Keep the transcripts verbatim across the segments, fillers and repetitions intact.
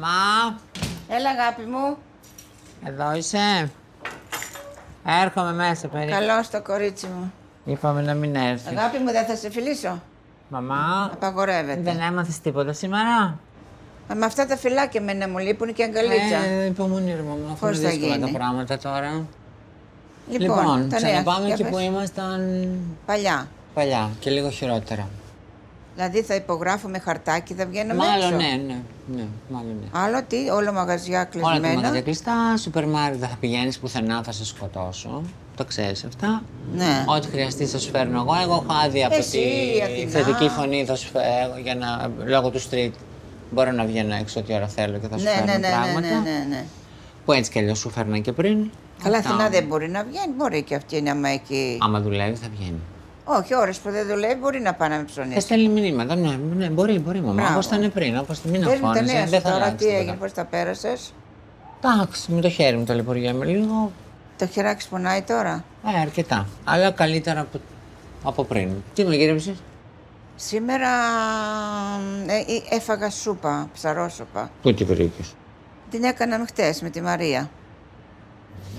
Μα. Έλα αγάπη μου. Εδώ είσαι. Έρχομαι μέσα περίπου. Καλώς το κορίτσι μου. Είπαμε να μην έρθεις. Αγάπη μου, δεν θα σε φιλήσω. Μαμά. Απαγορεύεται. Δεν έμαθες τίποτα σήμερα. Με αυτά τα φυλάκια μένα μου λείπουν και αγκαλίτσα. Ε, υπομονή ρε μαμά. Πώς θα γίνει. Τα πράγματα τώρα. Λοιπόν, λοιπόν ξαναπάμε εκεί που ήμασταν... Παλιά. Παλιά και λίγο χειρότερα. Δηλαδή θα υπογράφω με χαρτάκι, θα βγαίνω μάλλον, έξω. Μάλλον ναι, ναι, ναι, μάλλον ναι. Άλλο τι, όλα μαγαζιά κλεισμένα. Όλα τα μαγαζιά κλειστά, σούπερ μάρκετ θα πηγαίνεις πουθενά, θα σε σκοτώσω. Το ξέρεις αυτά. Ναι. Ό,τι χρειαστεί θα σου φέρνω εγώ, εγώ έχω άδεια από τη θετική φωνή θα σου φέρω, για να... λόγω του street. Μπορώ να βγαίνω έξω ό,τι ώρα θέλω και θα σου ναι, φέρνω ναι, ναι, πράγματα. Ναι, ναι, ναι. Που έτσι κι αλλιώς σου φέρνα και πριν. Καλά, Αθηνά δεν μπορεί να βγαίνει, μπορεί και αυτή να με εκεί. Άμα δουλεύει θα βγαίνει. Όχι, ώρες που δεν δουλεύει μπορεί να πάει να με ψωνίσει. Θα στέλνει μηνύματα. Ναι, ναι, μπορεί, μπορεί. Μαμά, όπως ήταν πριν, όπως την μήνα φώνησε. Δεν θα τώρα, αλλάξει. Τι έγινε, πώς τα πέρασες. Εντάξει, με το χέρι μου ταλαιπωριέμαι λίγο. Το χεράκι πονάει τώρα. Ε, αρκετά. Αλλά καλύτερα από, από πριν. Τι με γύρεψες. Σήμερα ε, έφαγα σούπα, ψαρόσουπα. Πού την βρήκες. Την έκαναμε χτες με τη Μαρία.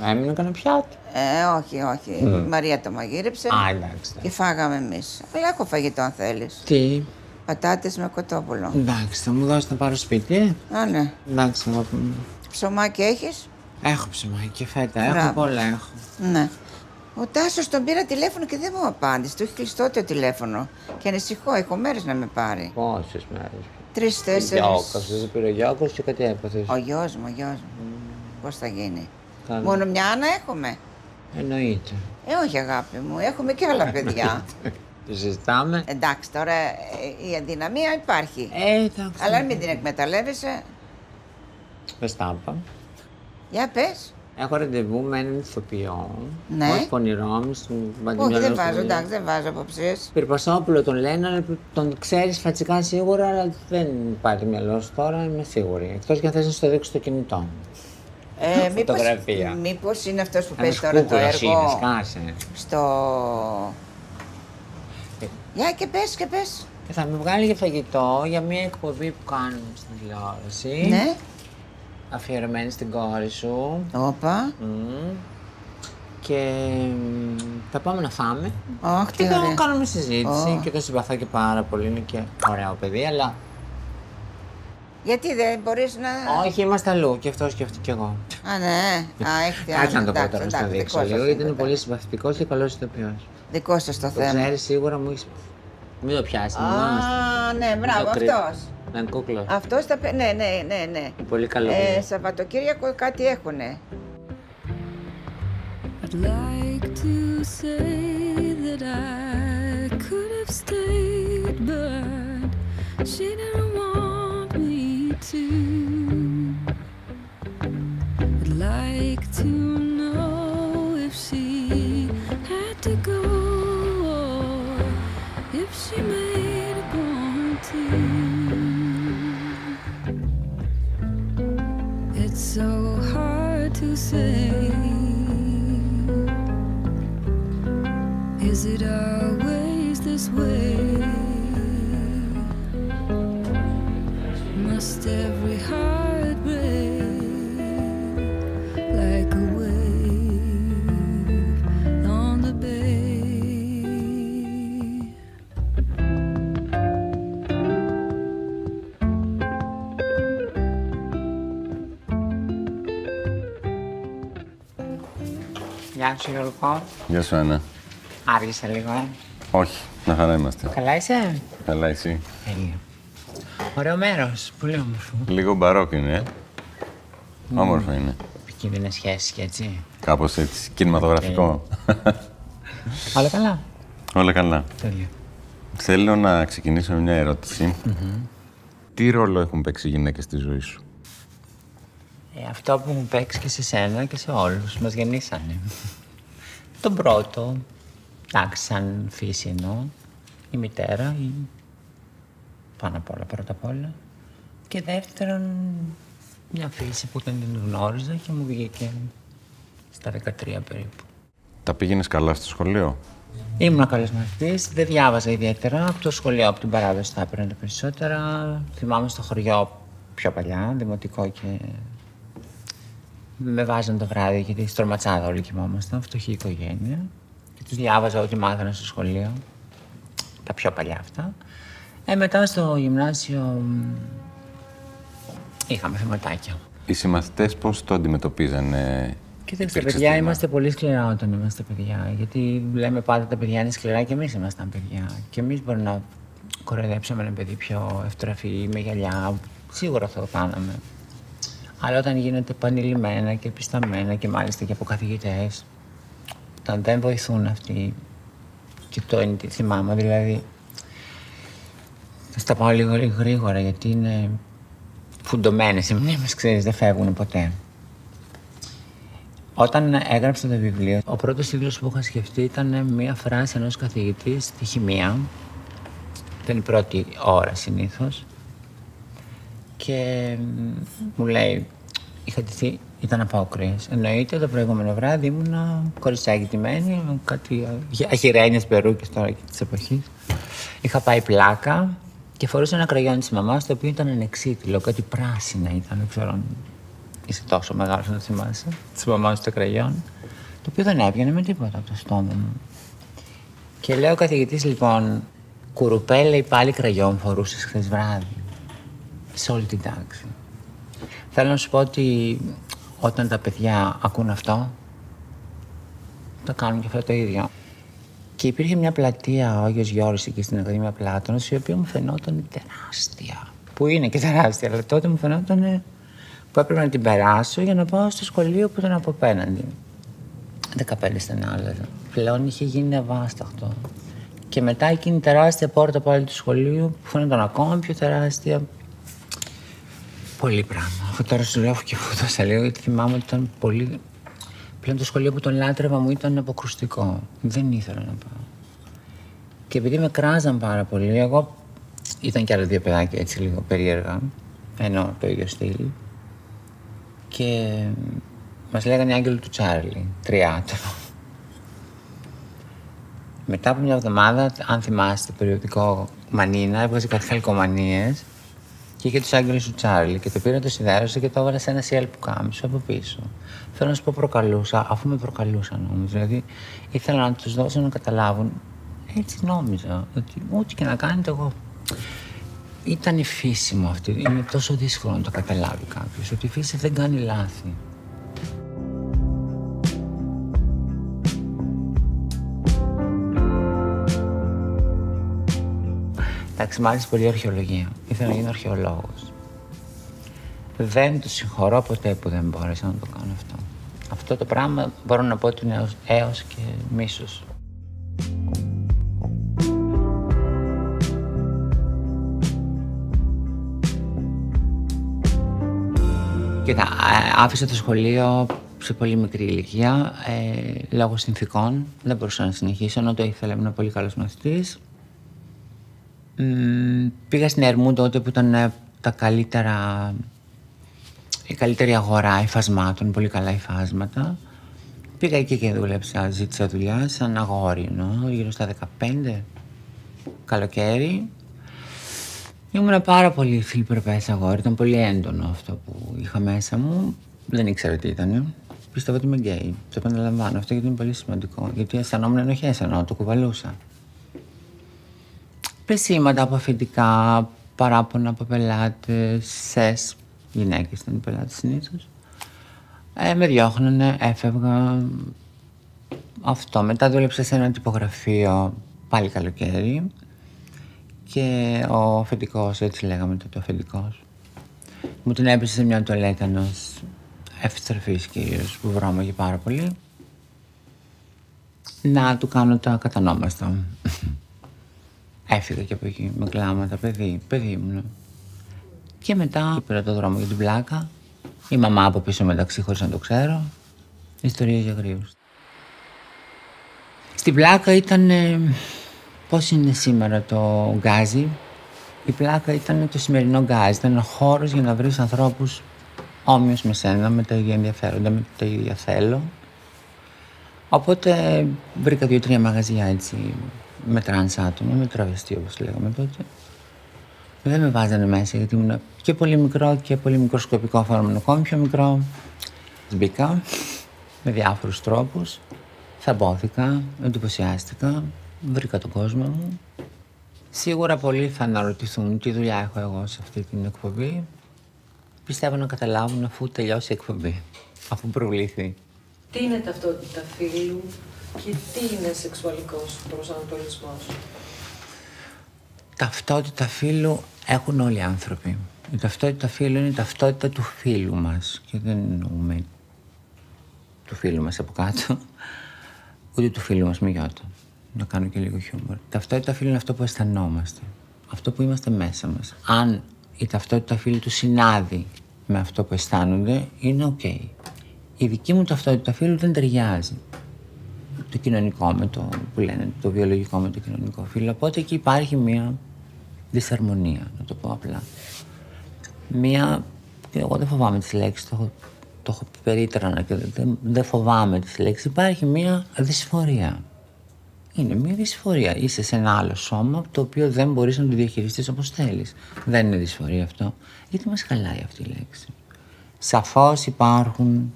Έμεινε κανένα πιάτο. Ε, όχι, όχι. Mm. Η Μαρία το μαγείρεψε. Α, εντάξει. Και φάγαμε εμείς. Αλλά έχω φαγητό, αν θέλεις. Τι. Πατάτες με κοτόπουλο. Εντάξει, θα μου δώσεις να πάρω σπίτι, ε. Α, ναι. Εντάξει, θα πούμε. Ψωμάκι έχεις. Έχω ψωμάκι και φέτα. Μπράβο. Έχω πολλά, έχω. Ναι. Ο Τάσος τον πήρα τηλέφωνο και δεν μου απάντησε. Του έχει κλειστό το τηλέφωνο. Και ανησυχώ, έχω μέρες να με πάρει. Πόσες μέρες. Τρεις-τέσσερις. Γιώκος, πήρε ο Γιώκος και κάτι έπαθε. Ο γιος μου, ο γιος μου. Mm. Πώς θα γίνει. Καλά. Μόνο μια Άννα έχουμε. Εννοείται. Ε, όχι αγάπη μου, έχουμε και άλλα παιδιά. Τη συζητάμε. Εντάξει, τώρα η αδυναμία υπάρχει. Ε, εντάξει. Αλλά μην την εκμεταλλεύεσαι. Πες τάπα. Για πες. Έχω ραντεβού με έναν ηθοποιό. Ναι. Πώς πονηρό μου, στην Παντιμιώνα. Όχι, δεν βάζω, εντάξει, δεν βάζω αποψίες. Πυρπασόπουλο τον λένε, αλλά τον ξέρεις φατσικά σίγουρα, αλλά δεν πάει το μυαλό σου τώρα, είμαι σίγουρη. Εκτός και αν θες να σου το δείξω το κινητό. Ε, μήπως, μήπως είναι αυτός που παίζει τώρα το έργο είναι, σκάσε. Στο... Ε. Για και πες και πες. Και θα με βγάλει για φαγητό για μια εκπομπή που κάνουμε στην τηλεόραση. Ναι. Αφιερωμένη στην κόρη σου. Όπα. Mm. Και θα πάμε να φάμε. Αχ, τι ωραία. Και θα κάνουμε συζήτηση oh. και το συμπαθώ και πάρα πολύ. Είναι και ωραίο παιδί, αλλά... Γιατί δεν μπορείς να... Όχι, είμαστε αλλού και αυτός και αυτή κι εγώ. Α, ναι. Α, έχετε άλλο. Κάτσε να το πω τώρα, να το δείξω λίγο, γιατί είναι πολύ συμπαθητικός και καλός ηθοποιός. Δικό σας το θέμα. Το ξέρεις, σίγουρα μου έχεις... Μην το πιάσει. Α, ναι, μπράβο, αυτός. Ναι, κούκλος. Αυτός θα πει... Ναι, ναι, ναι, ναι. Πολύ καλό. Ε, Σαββατοκύριακο κάτι έχουνε. Too. I'd like to know if she had to go or if she made a point to. It's so hard to say. Is it always this way? Must every heart break like a wave on the bay? Γεια σου Γιώργο. Γεια σου Άννα. Άργησα λίγο, ε. Όχι, να χαρά είμαστε. Καλά είσαι. Καλά εσύ. Τέλεια. Ωραίο μέρος, πολύ όμορφο. Λίγο μπαρόκ είναι, ε. Mm. Όμορφο είναι. Επικίνδυνες σχέσεις και έτσι. Κάπως έτσι, κινηματογραφικό. Όλα καλά. Όλα καλά. Τέλεια. Θέλω να ξεκινήσω μια ερώτηση. Mm-hmm. Τι ρόλο έχουν παίξει οι γυναίκες στη ζωή σου? Ε, αυτό που μου παίξει και σε σένα και σε όλους. Μας γεννήσανε. Τον πρώτο, εντάξει, σαν φύση εννοώ, η μητέρα, η... Πάνω απ' όλα, πρώτα απ' όλα. Και δεύτερον, μια φίλη που δεν την γνώριζα και μου βγήκε στα δεκατρία περίπου. Τα πήγαινες καλά στο σχολείο? Ήμουν καλός μαθητής, δεν διάβαζα ιδιαίτερα. Από το σχολείο, από την παράδοση, τα έπαιρνα τα περισσότερα. Θυμάμαι στο χωριό πιο παλιά, δημοτικό και... Με βάζαν το βράδυ γιατί στρωματσάδα όλοι κοιμόμασταν, φτωχή οικογένεια. Και τους διάβαζα ό,τι μάθανα στο σχολείο. Τα πιο παλιά αυτά. Ε, μετά στο γυμνάσιο είχαμε θεματάκια. Οι συμμαθητές πώς το αντιμετωπίζανε? Κοίταξε, παιδιά, στιγμά. Είμαστε πολύ σκληρά όταν είμαστε παιδιά. Γιατί λέμε πάντα τα παιδιά είναι σκληρά και εμείς ήμασταν παιδιά. Και εμείς μπορεί να κοροϊδέψαμε ένα παιδί πιο ευτραφή, με γυαλιά. Σίγουρα θα το κάναμε. Αλλά όταν γίνεται επανειλημμένα και πισταμμένα και μάλιστα και από καθηγητές, όταν δεν βοηθούν αυτοί, και το είναι τι θυμάμαι, δηλαδή. Θα στα πάω λίγο, λίγο γρήγορα γιατί είναι φουντωμένες οι μνήμες, ξέρεις, δεν φεύγουν ποτέ. Όταν έγραψα το βιβλίο, ο πρώτος τίτλος που είχα σκεφτεί ήταν μία φράση ενός καθηγητή στη χημεία. Ήταν η πρώτη ώρα συνήθως. Και μου λέει, είχα τηθεί, ήταν απόκριες. Εννοείται, το προηγούμενο βράδυ ήμουνα κοριτσάκι τυμένη, με κάτι αχυρένιες περούκες τώρα και της εποχής. Είχα πάει πλάκα και φορούσα ένα κραγιόν της μαμάς, το οποίο ήταν ανεξίτηλο, κάτι πράσινα ήταν, δεν ξέρω αν είσαι τόσο μεγάλος να το θυμάσαι, της μαμάς το κραγιόν, το οποίο δεν έβγαινε με τίποτα από το στόμα μου. Και λέω ο καθηγητής, λοιπόν, Κουρουπέ, λέει, πάλι κραγιόν φορούσες χθες βράδυ. Σε όλη την τάξη. Θέλω να σου πω ότι όταν τα παιδιά ακούν αυτό, τα κάνουν και αυτό το ίδιο. Και υπήρχε μια πλατεία, ο Άγιος Γιώργος, εκεί στην Ακαδημία Πλάτωνος, η οποία μου φαινόταν τεράστια. Που είναι και τεράστια, αλλά τότε μου φαινόταν που έπρεπε να την περάσω για να πάω στο σχολείο που ήταν από απέναντι. δεκαπέντε στενά άλλαζα. Πλέον είχε γίνει αβάσταχτο. Και μετά εκείνη η τεράστια πόρτα πάλι του σχολείου, που φαίνονταν ακόμα πιο τεράστια. Πολύ πράγμα. Αφού τώρα σου λέω και φούτωσα λίγο, γιατί θυμάμαι ότι ήταν πολύ... Πλέον το σχολείο που τον λάτρευα μου ήταν αποκρουστικό. Δεν ήθελα να πάω. Και επειδή με κράζαν πάρα πολύ, εγώ... Ήταν κι άλλα δύο παιδάκια έτσι λίγο περίεργα. Ενώ το ίδιο στυλ. Και... Μας λέγανε άγγελο του Τσάρλι. Τρία άτομα. Μετά από μια εβδομάδα, αν θυμάστε, το περιοδικό Μανίνα, έβγαζε κάτι χαλκομανίες. Και είχε τους άγγελους του Τσάρλι και το πήρα, το σιδέρωσε και το έβαλα σε ένα σιέλ που κάμισο από πίσω. Θέλω να σου πω, προκαλούσα, αφού με προκαλούσαν όμως. Δηλαδή ήθελα να τους δώσω να καταλάβουν. Έτσι νόμιζα, ότι ό,τι και να κάνετε εγώ. Ήταν η φύση μου αυτή. Είναι τόσο δύσκολο να το καταλάβει κάποιος, ότι η φύση δεν κάνει λάθη. Εντάξει, μ' άρεσε πολύ η αρχαιολογία. Ήθελα να γίνω αρχαιολόγος. Δεν του συγχωρώ ποτέ που δεν μπόρεσα να το κάνω αυτό. Αυτό το πράγμα μπορώ να πω ότι είναι έως και μίσος. Κοίτα, άφησα το σχολείο σε πολύ μικρή ηλικία, ε, λόγω συνθηκών. Δεν μπορούσα να συνεχίσω, ενώ το ήθελα, ήμουν πολύ καλός μαθητής. Mm, πήγα στην Ερμού τότε που ήταν τα καλύτερα, η καλύτερη αγορά υφασμάτων, πολύ καλά υφάσματα. Πήγα εκεί και δούλεψα, ζήτησα δουλειά σαν αγόρι, νο, γύρω στα δεκαπέντε, καλοκαίρι. Ήμουν πάρα πολύ φιλπρεπές αγόρι, ήταν πολύ έντονο αυτό που είχα μέσα μου. Δεν ήξερα τι ήταν. Πιστεύω ότι είμαι γκέι. Το επαναλαμβάνω αυτό γιατί είναι πολύ σημαντικό. Γιατί αισθανόμουν ενοχές, ενώ το κουβαλούσα. Πεσήματα από αφεντικά, παράπονα από πελάτες, σες, γυναίκες ήταν οι πελάτες συνήθως. Ε, με διώχνανε, έφευγα. Αυτό. Μετά δούλεψα σε ένα τυπογραφείο, πάλι καλοκαίρι. Και ο αφεντικός, έτσι λέγαμε τότε, ο αφεντικός, μου την έπεσε σε μια τουαλέτα ενός ευθερφής κυρίως, που βρώμαγε πάρα πολύ. Να του κάνω τα κατανόμαστα. Έφυγα και από εκεί με κλάματα, παιδί, παιδί ήμουν. Και μετά πήρα το δρόμο για την πλάκα. Η μαμά από πίσω μεταξύ, χωρίς να το ξέρω. Ιστορίες για γρίους. Στην πλάκα ήταν... Πώς είναι σήμερα το γκάζι. Η πλάκα ήταν το σημερινό γκάζι. Ήταν ένα χώρος για να βρεις ανθρώπους όμοιος με σένα, με τα ίδια ενδιαφέροντα, με τα ίδια θέλω. Οπότε βρήκα δύο-τρία μαγαζιά έτσι. Με τρανς άτομα, με τραβεστή όπως λέγαμε τότε. Δεν με βάζανε μέσα γιατί ήμουν και πολύ μικρό και πολύ μικροσκοπικό φόρμα, ακόμη πιο μικρό. Μπήκα με διάφορους τρόπους. Θαμπόθηκα, εντυπωσιάστηκα, βρήκα τον κόσμο μου. Σίγουρα πολλοί θα αναρωτηθούν τι δουλειά έχω εγώ σε αυτή την εκπομπή. Πιστεύω να καταλάβουν αφού τελειώσει η εκπομπή, αφού προβληθεί. Τι είναι ταυτότητα φύλου και τι είναι σεξουαλικός προσανατολισμός? Ταυτότητα φύλου έχουν όλοι οι άνθρωποι. Η ταυτότητα φύλου είναι η ταυτότητα του φύλου μας. Και δεν εννοούμε του φύλου μας από κάτω, ούτε του φύλου μας με γιώτα. Να κάνω και λίγο χιούμορ. Η ταυτότητα φύλου είναι αυτό που αισθανόμαστε. Αυτό που είμαστε μέσα μας. Αν η ταυτότητα φύλου του συνάδει με αυτό που αισθάνονται, είναι οκ. Okay. Η δική μου ταυτότητα φύλου δεν ταιριάζει. Το κοινωνικό με το που λένε, το βιολογικό με το κοινωνικό φύλο. Οπότε εκεί υπάρχει μία δυσαρμονία, να το πω απλά. Μία. Εγώ δεν φοβάμαι τις λέξεις, το έχω, το έχω πει περίτρανα και δεν, δεν φοβάμαι τις λέξεις. Υπάρχει μία δυσφορία. Είναι μία δυσφορία. Είσαι σε ένα άλλο σώμα το οποίο δεν μπορείς να το διαχειριστείς όπως θέλεις. Δεν είναι δυσφορία αυτό. Γιατί μας χαλάει αυτή η λέξη. Σαφώς υπάρχουν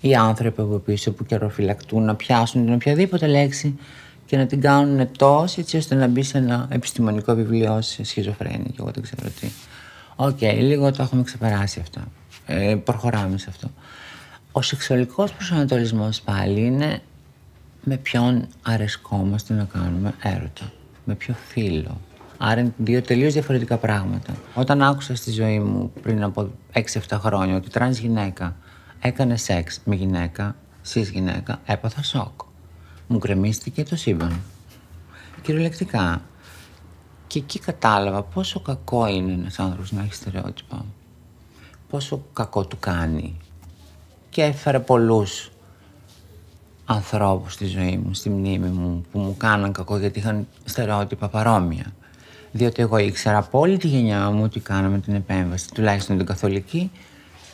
οι άνθρωποι από πίσω που καιροφυλακτούν να πιάσουν την οποιαδήποτε λέξη και να την κάνουν τόσο έτσι ώστε να μπει σε ένα επιστημονικό βιβλίο σε σχιζοφρένεια και εγώ δεν ξέρω τι. Οκ, okay, λίγο το έχουμε ξεπεράσει αυτά. Ε, προχωράμε σε αυτό. Ο σεξουαλικός προσανατολισμός πάλι είναι με ποιον αρεσκόμαστε να κάνουμε έρωτα, με ποιο φίλο. Άρα είναι δύο τελείως διαφορετικά πράγματα. Όταν άκουσα στη ζωή μου πριν από έξι εφτά χρόνια ότι τρανς γυναίκα έκανε σεξ με γυναίκα, σεις γυναίκα, έπαθα σοκ. Μου γκρεμίστηκε το σύμπαν. Κυριολεκτικά. Και εκεί κατάλαβα πόσο κακό είναι ένας άνθρωπος να έχει στερεότυπα. Πόσο κακό του κάνει. Και έφερε πολλούς ανθρώπους στη ζωή μου, στη μνήμη μου, που μου κάναν κακό γιατί είχαν στερεότυπα παρόμοια. Διότι εγώ ήξερα από όλη τη γενιά μου ότι κάναμε την επέμβαση, τουλάχιστον την καθολική,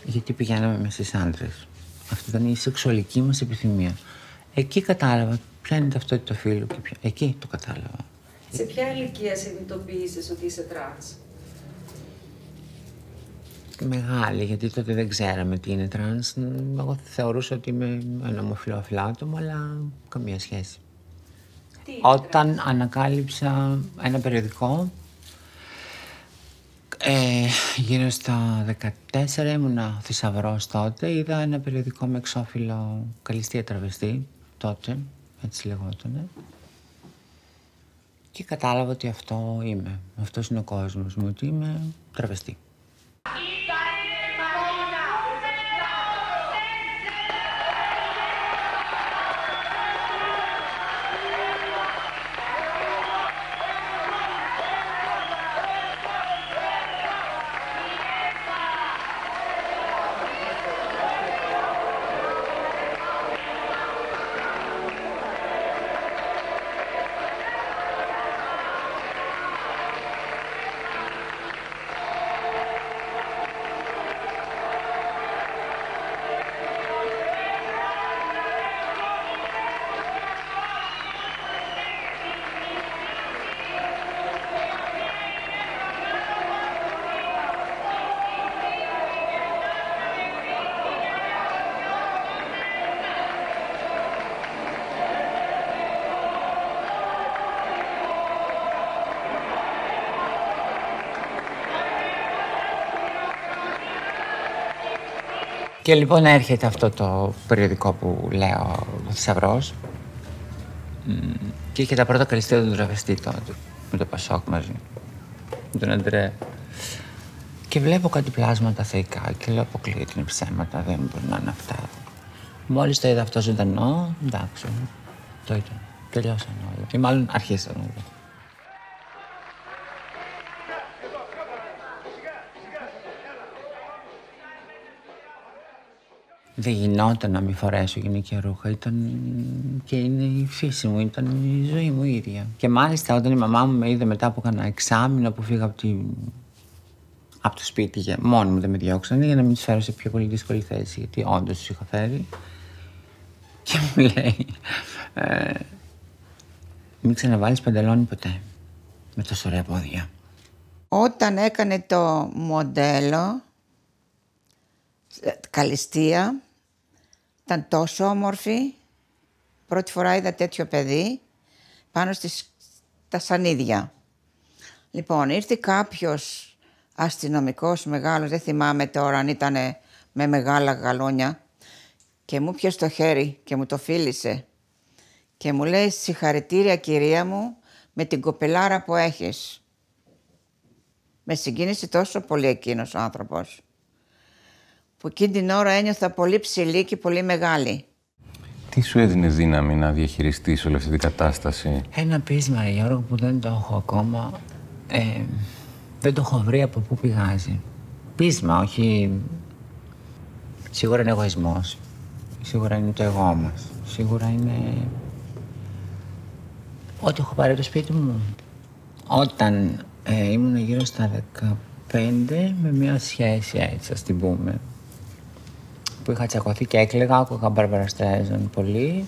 γιατί πηγαίναμε με στις άντρες. Αυτή ήταν η σεξουαλική μας επιθυμία. Εκεί κατάλαβα ποια είναι η ταυτότητα φύλου και ποια... Εκεί το κατάλαβα. Σε ποια ηλικία συνειδητοποίησες ότι είσαι τρανς? Μεγάλη, γιατί τότε δεν ξέραμε τι είναι τρανς. Εγώ θεωρούσα ότι είμαι ένα ομοφυλόφιλο άτομο, αλλά καμία σχέση. Τι είναι Όταν τρανς? Ανακάλυψα ένα περιοδικό, Ε, γύρω στα δεκατέσσερα ήμουνα θησαυρός τότε. Είδα ένα περιοδικό με εξώφυλλο καλυστία τραβεστή, τότε, έτσι λεγότανε. Και κατάλαβα ότι αυτό είμαι. Αυτός είναι ο κόσμος μου, ότι είμαι τραβεστή. Και λοιπόν έρχεται αυτό το περιοδικό που λέω, ο Θησαυρός, και είχε τα πρώτα καλυστία του τραβεστή τότε, με το Πασόκ μαζί, με τον Αντρέ. Και βλέπω κάτι πλάσματα θεϊκά και λέω αποκλείεται, είναι ψέματα, δεν μπορεί να είναι αυτά. Μόλις το είδα αυτό ζωντανό, εντάξει, το ήταν, τελειώσαν όλα. Ή μάλλον αρχίσαν όλα. Δεν γινόταν να μην φορέσω γυναικεία ρούχα, ήταν και είναι η φύση μου, ήταν η ζωή μου η ίδια. Και μάλιστα όταν η μαμά μου με είδε μετά που έκανα εξάμηνο που φύγα από, τη... από το σπίτι για μόνη μου, δεν με διώξανε για να μην τους φέρω σε πιο πολύ δύσκολη θέση, γιατί όντως τους είχα φέρει. Και μου λέει, ε, μην ξαναβάλεις παντελόνι ποτέ, με τόσο ωραία πόδια. Όταν έκανε το μοντέλο Καλυστία, ήταν τόσο όμορφη. Πρώτη φορά είδα τέτοιο παιδί πάνω στις τα σανίδια. Λοιπόν, ήρθε κάποιος αστυνομικός μεγάλος, δεν θυμάμαι τώρα αν ήταν με μεγάλα γαλόνια, και μου πιέσε το χέρι και μου το φίλησε και μου λέει: συγχαρητήρια κυρία μου με την κοπελάρα που έχεις. Με συγκίνησε τόσο πολύ εκείνος ο άνθρωπος, που εκείνη την ώρα ένιωθα πολύ ψηλή και πολύ μεγάλη. Τι σου έδινε δύναμη να διαχειριστείς όλη αυτή την κατάσταση? Ένα πείσμα, Γιώργο, που δεν το έχω ακόμα, ε, δεν το έχω βρει από πού πηγάζει. Πείσμα, όχι... Σίγουρα είναι εγωισμός, σίγουρα είναι το εγώ μας, σίγουρα είναι... Ό,τι έχω πάρει το σπίτι μου. Όταν ε, ήμουν γύρω στα δεκαπέντε, με μια σχέση έτσι, ας την πούμε, που είχα τσακωθεί και έκλαιγα, άκουγα Μπάρμπαρα Στράιζον πολύ.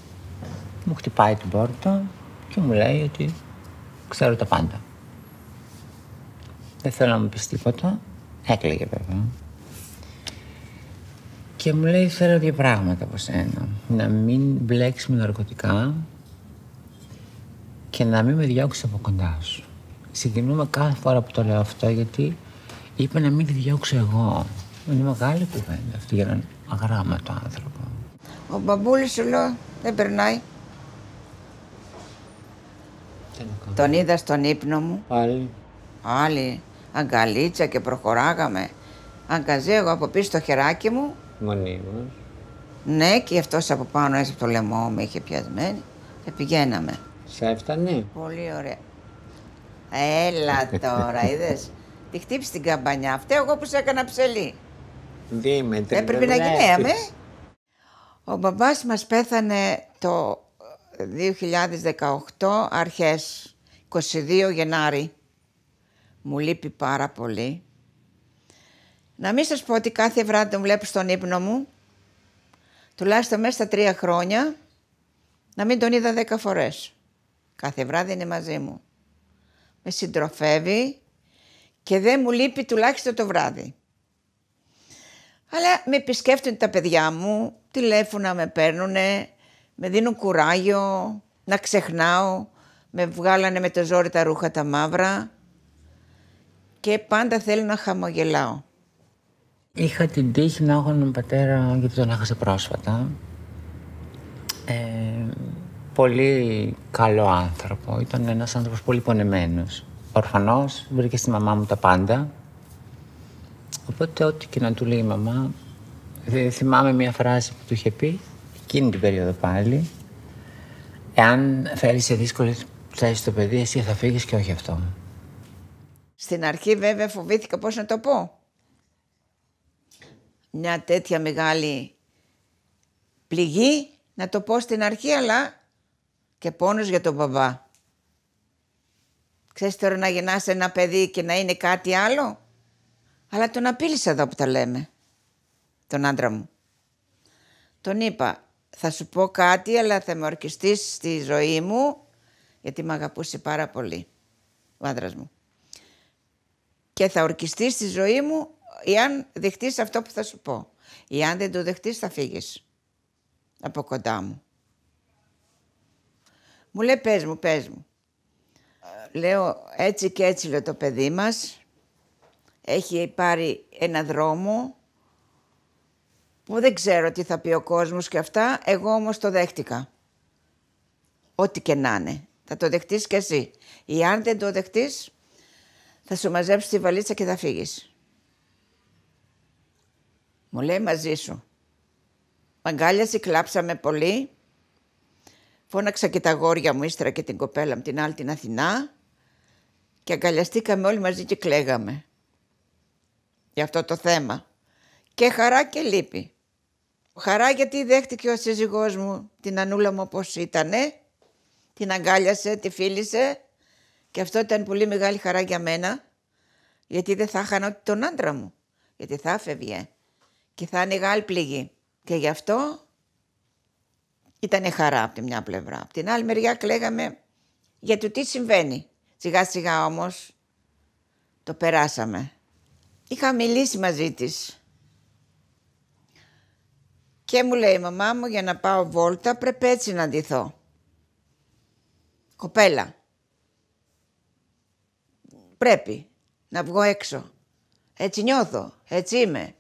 Μου χτυπάει την πόρτα και μου λέει ότι ξέρω τα πάντα. Δεν θέλω να μου πεις τίποτα. Έκλαιγε βέβαια. Και μου λέει: θέλω δύο πράγματα από σένα. Να μην μπλέξεις με ναρκωτικά και να μην με διώξεις από κοντά σου. Συγκινούμε κάθε φορά που το λέω αυτό, γιατί είπε να μην τη διώξω εγώ. Είναι μεγάλη κουβέντα αυτή για έναν αγράμματο άνθρωπο. Ο μπαμπούλης σου, λέω, δεν περνάει. Τον είδα στον ύπνο μου. Πάλι. Άλλη αγκαλίτσα και προχωράγαμε. Αγκαζέ εγώ από πίσω το χεράκι μου. Μονίμως. Ναι, και αυτός από πάνω έτσι από το λαιμό με είχε πιασμένη. Και πηγαίναμε. Σε έφτανε. Πολύ ωραία. Έλα τώρα, είδες. Τη χτύπησε την καμπανιά. Αυτή εγώ που σε έκανα ψελή. Δίμετρη. Έπρεπε να γυναίαμε. Ο μπαμπάς μας πέθανε το δύο χιλιάδες δεκαοκτώ, αρχές, είκοσι δύο Γενάρη. Μου λείπει πάρα πολύ. Να μην σας πω ότι κάθε βράδυ τον βλέπω στον ύπνο μου, τουλάχιστον μέσα στα τρία χρόνια, να μην τον είδα δέκα φορές. Κάθε βράδυ είναι μαζί μου. Με συντροφεύει και δεν μου λείπει τουλάχιστον το βράδυ. Αλλά με επισκέφτονται τα παιδιά μου, τηλέφωνα με παίρνουνε, με δίνουν κουράγιο, να ξεχνάω, με βγάλανε με το ζόρι τα ρούχα τα μαύρα και πάντα θέλω να χαμογελάω. Είχα την τύχη να έχω έναν πατέρα, γιατί τον έχασε πρόσφατα. Ε, πολύ καλό άνθρωπο, ήταν ένας άνθρωπος πολύ πονεμένος. Ορφανός, βρήκε στη μαμά μου τα πάντα. Οπότε, ό,τι και να του λέει η μαμά, θυμάμαι μια φράση που του είχε πει, εκείνη την περίοδο πάλι. Εάν φέρεις σε δύσκολη θέση το παιδί, εσύ θα φύγεις και όχι αυτό. Στην αρχή, βέβαια, φοβήθηκα πώς να το πω. Μια τέτοια μεγάλη πληγή, να το πω στην αρχή, αλλά και πόνος για τον μπαμπά. Ξέρεις τώρα να γεννάς ένα παιδί και να είναι κάτι άλλο. Αλλά τον απείλησα εδώ που τα λέμε, τον άντρα μου. Τον είπα, θα σου πω κάτι, αλλά θα με ορκιστείς στη ζωή μου, γιατί με αγαπούσε πάρα πολύ ο άντρας μου. Και θα ορκιστείς στη ζωή μου, εάν δεχτείς αυτό που θα σου πω. Εάν δεν το δεχτείς, θα φύγεις από κοντά μου. Μου λέει, πες μου, πες μου. Λέω, έτσι και έτσι, λέω, το παιδί μας έχει πάρει ένα δρόμο που δεν ξέρω τι θα πει ο κόσμος και αυτά. Εγώ όμως το δέχτηκα. Ό,τι και να είναι. Θα το δεχτείς κι εσύ. Ή αν δεν το δεχτείς, θα σου μαζέψω τη βαλίτσα και θα φύγεις. Μου λέει, μαζί σου. Μ' αγκάλιασε, κλάψαμε πολύ. Φώναξα και τα αγόρια μου ύστερα και την κοπέλα μου την άλλη την Αθηνά και αγκαλιαστήκαμε όλοι μαζί και κλαίγαμε. Για αυτό το θέμα. Και χαρά και λύπη. Χαρά γιατί δέχτηκε ο σύζυγός μου την Ανούλα μου όπως ήτανε, την αγκάλιασε, τη φίλησε και αυτό ήταν πολύ μεγάλη χαρά για μένα, γιατί δεν θα χανα τον άντρα μου, γιατί θα φεύγε και θα είναι άλλη πληγή. Και γι' αυτό ήτανε χαρά από τη μια πλευρά. Από την άλλη μεριά κλαίγαμε για το τι συμβαίνει. Σιγά σιγά όμως το περάσαμε. Είχα μιλήσει μαζί της. Και μου λέει η μαμά μου, για να πάω βόλτα πρέπει έτσι να ντυθώ. Κοπέλα. Πρέπει να βγω έξω. Έτσι νιώθω, έτσι είμαι.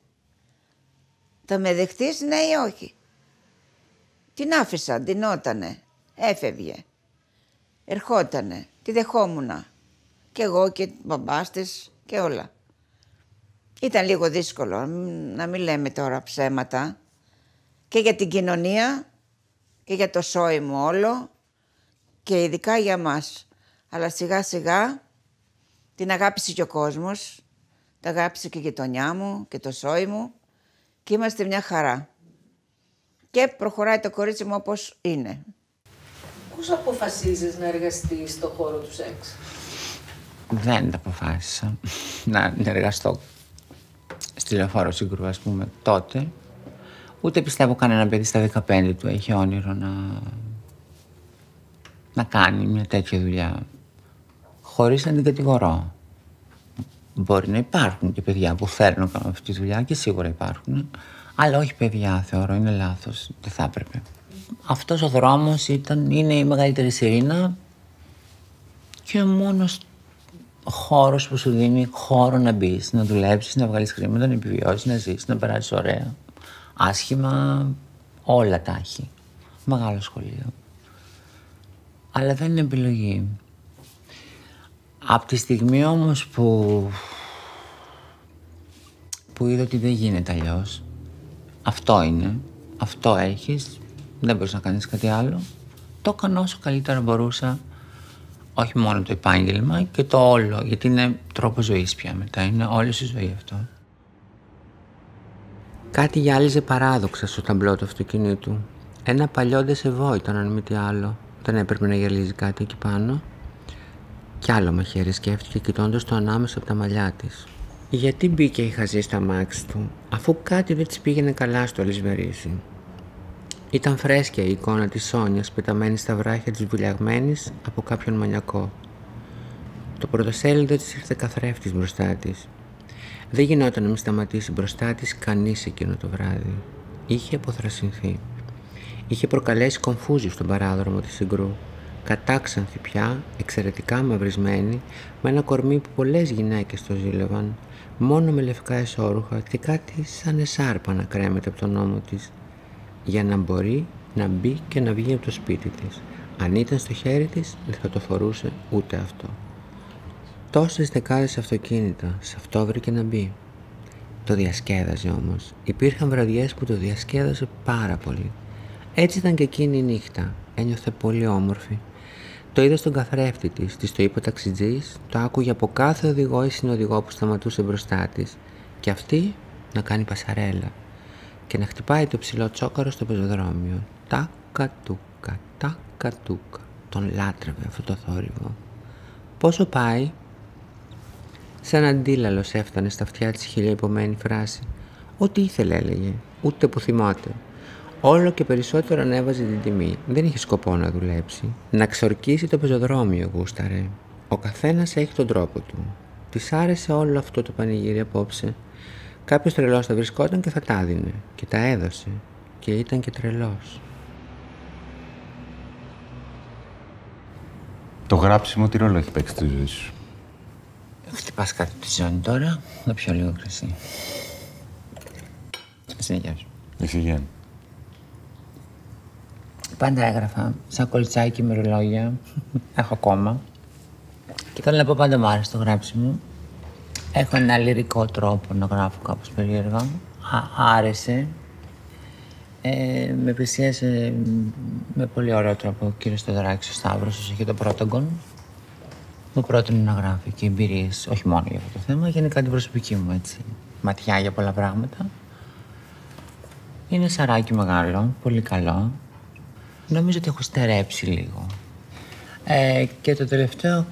Θα με δεχτείς, ναι ή όχι? Την άφησα, ντυνότανε, έφευγε. Ερχότανε, τη δεχόμουνα. Και εγώ και ο μπαμπάς της και όλα. Ήταν λίγο δύσκολο, να μην λέμε τώρα ψέματα. Και για την κοινωνία, και για το σόι μου όλο, και ειδικά για μας. Αλλά σιγά σιγά την αγάπησε και ο κόσμος, την αγάπησε και η γειτονιά μου και το σόι μου και είμαστε μια χαρά. Και προχωράει το κορίτσι μου όπως είναι. Πώς αποφασίζεις να εργαστείς στον χώρο του σεξ? Δεν τα αποφάσισα να εργαστώ στη Λεωφόρο Σύγκρου, ας πούμε, τότε. Ούτε πιστεύω κανένα παιδί στα δεκαπέντε του έχει όνειρο να, να κάνει μια τέτοια δουλειά, χωρίς να την κατηγορώ. Μπορεί να υπάρχουν και παιδιά που θέλουν να κάνουν αυτή τη δουλειά και σίγουρα υπάρχουν, αλλά όχι παιδιά, θεωρώ, είναι λάθος, δεν θα έπρεπε. Αυτός ο δρόμος ήταν, είναι η μεγαλύτερη σιρήνα και ο μόνος χώρος που σου δίνει χώρο να μπεις, να δουλέψεις, να βγάλεις χρήματα, να επιβιώσεις, να ζήσεις, να περάσεις ωραία. Άσχημα, όλα τα έχει. Μεγάλο σχολείο. Αλλά δεν είναι επιλογή. Από τη στιγμή όμως που... που είδα ότι δεν γίνεται αλλιώς. Αυτό είναι. Αυτό έχεις. Δεν μπορείς να κάνεις κάτι άλλο. Το έκανα όσο καλύτερα μπορούσα. Όχι μόνο το επάγγελμα και το όλο. Γιατί είναι τρόπο ζωής πια μετά. Είναι όλη η ζωή αυτό. Κάτι γυάλιζε παράδοξα στο ταμπλό του αυτοκινήτου. Ένα παλιό ντεσεβό ήταν, αν μη τι άλλο. Δεν έπρεπε να γυαλίζει κάτι εκεί πάνω. Κι άλλο μαχαίρι σκέφτηκε, κοιτώντας το ανάμεσα από τα μαλλιά της. Γιατί μπήκε η χαζή στα αμάξι του, αφού κάτι δεν της πήγαινε καλά στο λησμερίσι. Ήταν φρέσκια η εικόνα της Σόνιας, πεταμένη στα βράχια της, βουλιαγμένης από κάποιον μανιακό. Το πρωτοσέλιδο της ήρθε καθρέφτης μπροστά της. Δεν γινόταν να μην σταματήσει μπροστά της κανείς εκείνο το βράδυ. Είχε αποθρασινθεί. Είχε προκαλέσει κομφούζι στον παράδρομο της Συγκρού. Κατάξανθη πια, εξαιρετικά μαυρισμένη, με ένα κορμί που πολλές γυναίκες το ζήλευαν, μόνο με λευκά εσώρουχα και κάτι σαν εσάρπα να κρέμεται από τον ώμο της, για να μπορεί να μπει και να βγει από το σπίτι της. Αν ήταν στο χέρι της, δεν θα το φορούσε ούτε αυτό. Τόσες δεκάδες αυτοκίνητα, σε αυτό βρήκε να μπει. Το διασκέδαζε όμως. Υπήρχαν βραδιές που το διασκέδασε πάρα πολύ. Έτσι ήταν και εκείνη η νύχτα. Ένιωθε πολύ όμορφη. Το είδε στον καθρέφτη της, της το είπε ο ταξιτζής, το άκουγε από κάθε οδηγό ή συνοδηγό που σταματούσε μπροστά της. Και αυτή να κάνει πασαρέλα και να χτυπάει το ψηλό τσόκαρο στο πεζοδρόμιο. Τάκα-τούκα, τάκα-τούκα. Τον λάτρευε αυτό το θόρυβο. Πόσο πάει? Σαν αντίλαλος έφτανε στα αυτιά της χιλιοεπομένη φράση. Ό,τι ήθελε έλεγε, ούτε που θυμόταν. Όλο και περισσότερο ανέβαζε την τιμή. Δεν είχε σκοπό να δουλέψει. Να ξορκίσει το πεζοδρόμιο, γούσταρε. Ο καθένας έχει τον τρόπο του. Της άρεσε όλο αυτό το πανηγύρι απόψε. Κάποιος τρελός θα βρισκόταν και θα τα έδινε. Και τα έδωσε. Και ήταν και τρελός. Το γράψιμο τι ρόλο έχει παίξει στη ζωή σου? Χτυπάς κάτι τη ζώνη τώρα. Να πιω λίγο κρασί. Συνεχιάζω. Εσύ πάντα έγραφα, σαν κολτσάκι με ρολόγια. Έχω ακόμα. Και θέλω να πω πάντα μου άρεσε το γράψιμο. Έχω ένα λυρικό τρόπο να γράφω κάπως περίεργα. Α, άρεσε. Ε, με πλησίασε με πολύ ωραίο τρόπο ο κύριος Θεοδωράκης ο Σταύρος, όσο είχε το Πρόταγκον. Μου πρότεινε να γράφει και εμπειρίες, όχι μόνο για αυτό το θέμα, γενικά την προσωπική μου, έτσι. Ματιά για πολλά πράγματα. Είναι σαράκι μεγάλο, πολύ καλό. Νομίζω ότι έχω στερέψει λίγο. Ε, και το τελευταίο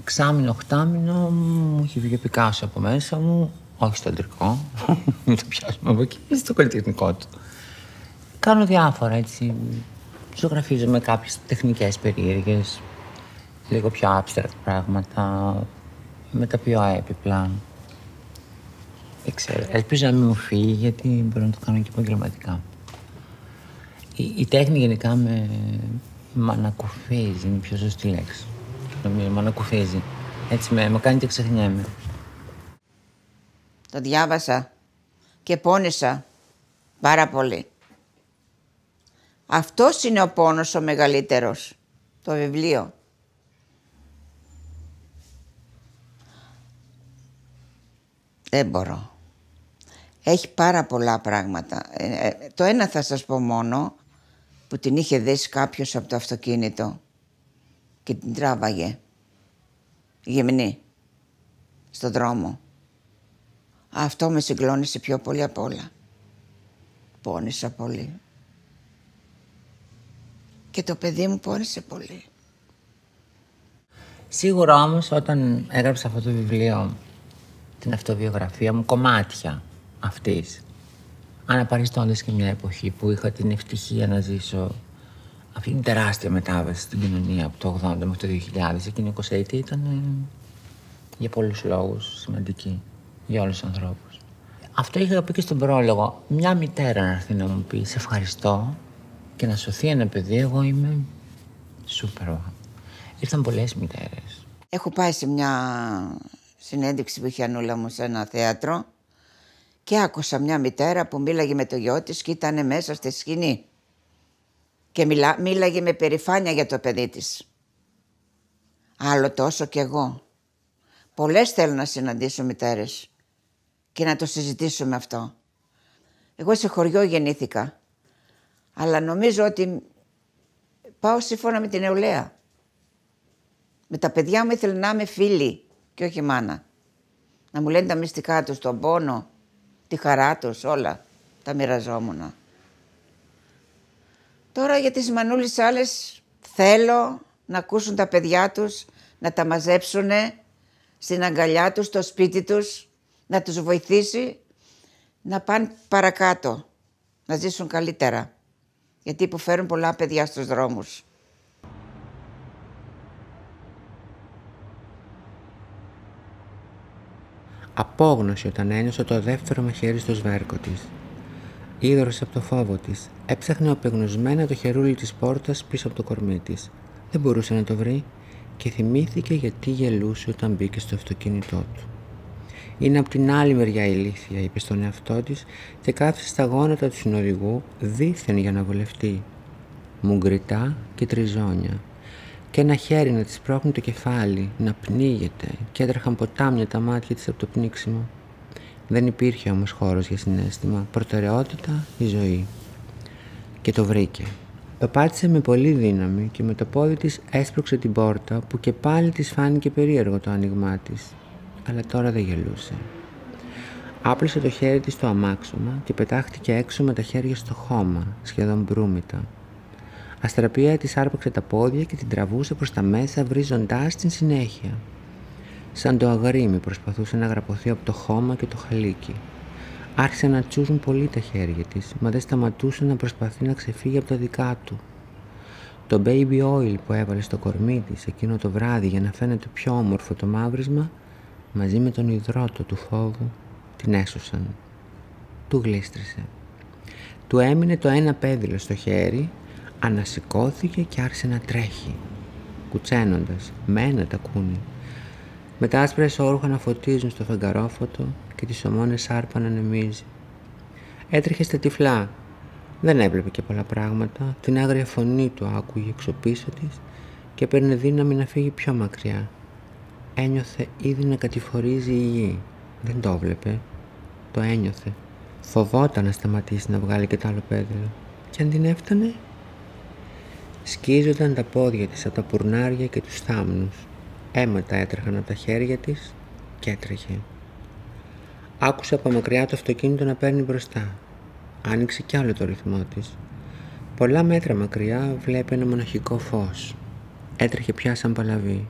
εξάμηνο, οχτάμηνο, μου είχε βγει ο Πικάσο από μέσα μου. Όχι στο αντρικό, μην το πιάσουμε από εκεί, στο καλλιτεχνικό του. Κάνω διάφορα, έτσι. Ζωγραφίζω με κάποιες τεχνικές περίεργες, λίγο πιο abstract πράγματα, με τα πιο έπιπλα. Δεν ξέρω. Ελπίζω να μην μου φύγει, γιατί μπορώ να το κάνω και επαγγελματικά. Η, η τέχνη γενικά με, με ανακουφίζει, είναι πιο σωστή λέξη. Νομίζω, με ανακουφίζει. Έτσι με, με κάνει και ξεχνιέμαι. Το διάβασα και πόνεσα πάρα πολύ. Αυτός είναι ο πόνος ο μεγαλύτερος, το βιβλίο. Δεν μπορώ. Έχει πάρα πολλά πράγματα. Ε, το ένα θα σας πω μόνο, που την είχε δέσει κάποιος από το αυτοκίνητο και την τράβαγε, γυμνή, στον δρόμο. Αυτό με συγκλώνησε πιο πολύ απ' όλα. Πόνεσα πολύ. Και το παιδί μου πόνεσε πολύ. Σίγουρα όμως όταν έγραψα αυτό το βιβλίο, την αυτοβιογραφία μου, κομμάτια αυτής, αναπαριστώντας και μια εποχή που είχα την ευτυχία να ζήσω αυτή την τεράστια μετάβαση στην κοινωνία από το ογδόντα μέχρι το δύο χιλιάδες. Εκείνη η εικοσαετία ήταν για πολλούς λόγους σημαντική για όλους τους ανθρώπους. Αυτό είχα πει και στον πρόλογο. Μια μητέρα να έρθει να μου πει «Σε ευχαριστώ» και να σωθεί ένα παιδί, εγώ είμαι σούπερ. Ήρθαν πολλές μητέρες. Έχω πάει σε μια συνέντευξη που είχε Ανούλα μου σε ένα θέατρο και άκουσα μια μητέρα που μίλαγε με το γιο της και ήταν μέσα στη σκηνή. Και μιλά, μίλαγε με περηφάνεια για το παιδί της. Άλλο τόσο κι εγώ. Πολλές θέλω να συναντήσω μητέρες και να το συζητήσουμε αυτό. Εγώ σε χωριό γεννήθηκα, αλλά νομίζω ότι πάω σύμφωνα με την νεολαία. Με τα παιδιά μου ήθελα να είμαι φίλη και όχι μάνα. Να μου λένε τα μυστικά τους, τον πόνο, τη χαρά τους, όλα τα μοιραζόμουν. Τώρα για τις μανούλες άλλες θέλω να ακούσουν τα παιδιά τους, να τα μαζέψουν στην αγκαλιά τους, στο σπίτι τους, να τους βοηθήσει να πάνε παρακάτω, να ζήσουν καλύτερα. Γιατί υποφέρουν πολλά παιδιά στους δρόμους. Απόγνωση όταν ένιωσα το δεύτερο μαχαίρι στο σβέρκο της. Ίδρωσε από το φόβο της. Έψαχνε απεγνωσμένα το χερούλι της πόρτας πίσω από το κορμί της. Δεν μπορούσε να το βρει και θυμήθηκε γιατί γελούσε όταν μπήκε στο αυτοκίνητό του. «Είναι από την άλλη μεριά ηλίθια», είπε στον εαυτό της και κάθισε στα γόνατα του συνοδηγού δίθεν για να βολευτεί. Μουγκριτά και τριζόνια. Και ένα χέρι να της πρόχνει το κεφάλι, να πνίγεται και έτρεχαν ποτάμια τα μάτια της από το πνίξιμο. Δεν υπήρχε όμως χώρος για συναίσθημα, προτεραιότητα η ζωή. Και το βρήκε. Το πάτησε με πολύ δύναμη και με το πόδι της έσπρωξε την πόρτα που και πάλι της φάνηκε περίεργο το άνοιγμά της. Αλλά τώρα δεν γελούσε. Άπλωσε το χέρι της στο αμάξωμα και πετάχτηκε έξω με τα χέρια στο χώμα, σχεδόν μπρούμητα. Αστραπία της άρπαξε τα πόδια και την τραβούσε προς τα μέσα, βρίζοντάς την συνέχεια. Σαν το αγρίμι προσπαθούσε να γραπωθεί από το χώμα και το χαλίκι. Άρχισε να τσούζουν πολύ τα χέρια της, μα δεν σταματούσε να προσπαθεί να ξεφύγει από τα δικά του. Το baby oil που έβαλε στο κορμί της εκείνο το βράδυ για να φαίνεται πιο όμορφο το μαύρισμα, μαζί με τον υδρότο του φόβου, την έσωσαν. Του γλίστρισε. Του έμεινε το ένα πέδιλο στο χέρι, ανασηκώθηκε και άρχισε να τρέχει, κουτσένοντας με ένα τακούνι. Με τα άσπρα εσώρουχα να φωτίζουν στο φεγγαρόφωτο και τις ομόνες άρπα να νεμίζει. Έτρεχε στα τυφλά. Δεν έβλεπε και πολλά πράγματα. Την άγρια φωνή του άκουγε εξωπίσω της και παίρνε δύναμη να φύγει πιο μακριά. Ένιωθε ήδη να κατηφορίζει η γη. Δεν το βλέπε. Το ένιωθε. Φοβόταν να σταματήσει να βγάλει και τ' άλλο πέδιλο. Και αν την έφτανε, σκίζονταν τα πόδια της από τα πουρνάρια και τους θάμνους. Αίματα έτρεχαν από τα χέρια της και έτρεχε. Άκουσε από μακριά το αυτοκίνητο να παίρνει μπροστά. Άνοιξε κι άλλο το ρυθμό της. Πολλά μέτρα μακριά βλέπει ένα μοναχικό φως. Έτρεχε πια σαν παλαβή.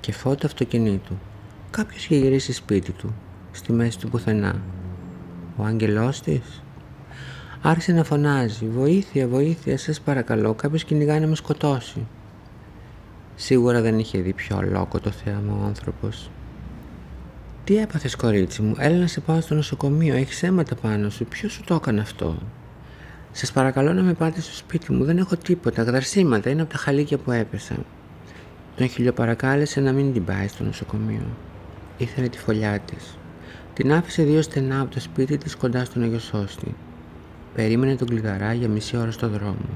Και φώτα αυτοκινήτου. Κάποιος είχε γυρίσει σπίτι του, στη μέση του πουθενά. Ο άγγελός της. Άρχισε να φωνάζει. «Βοήθεια, βοήθεια, σας παρακαλώ, κάποιος κυνηγάει να με σκοτώσει». Σίγουρα δεν είχε δει πιο λόκο το θέαμα ο άνθρωπος. «Τι έπαθες, κορίτσι μου, έλα να σε πάω στο νοσοκομείο, έχεις αίματα πάνω σου, ποιος σου το έκανε αυτό? Σας παρακαλώ να με πάτε στο σπίτι μου, δεν έχω τίποτα, γδαρσίματα, είναι από τα χαλίκια που έπεσα». Τον χιλιοπαρακάλεσε να μην την πάει στο νοσοκομείο. Ήθελε τη φωλιά της. Την άφησε δύο στενά από το σπίτι της κοντά στον Αγιο Σώστη. Περίμενε τον Κλειδαρά για μισή ώρα στο δρόμο.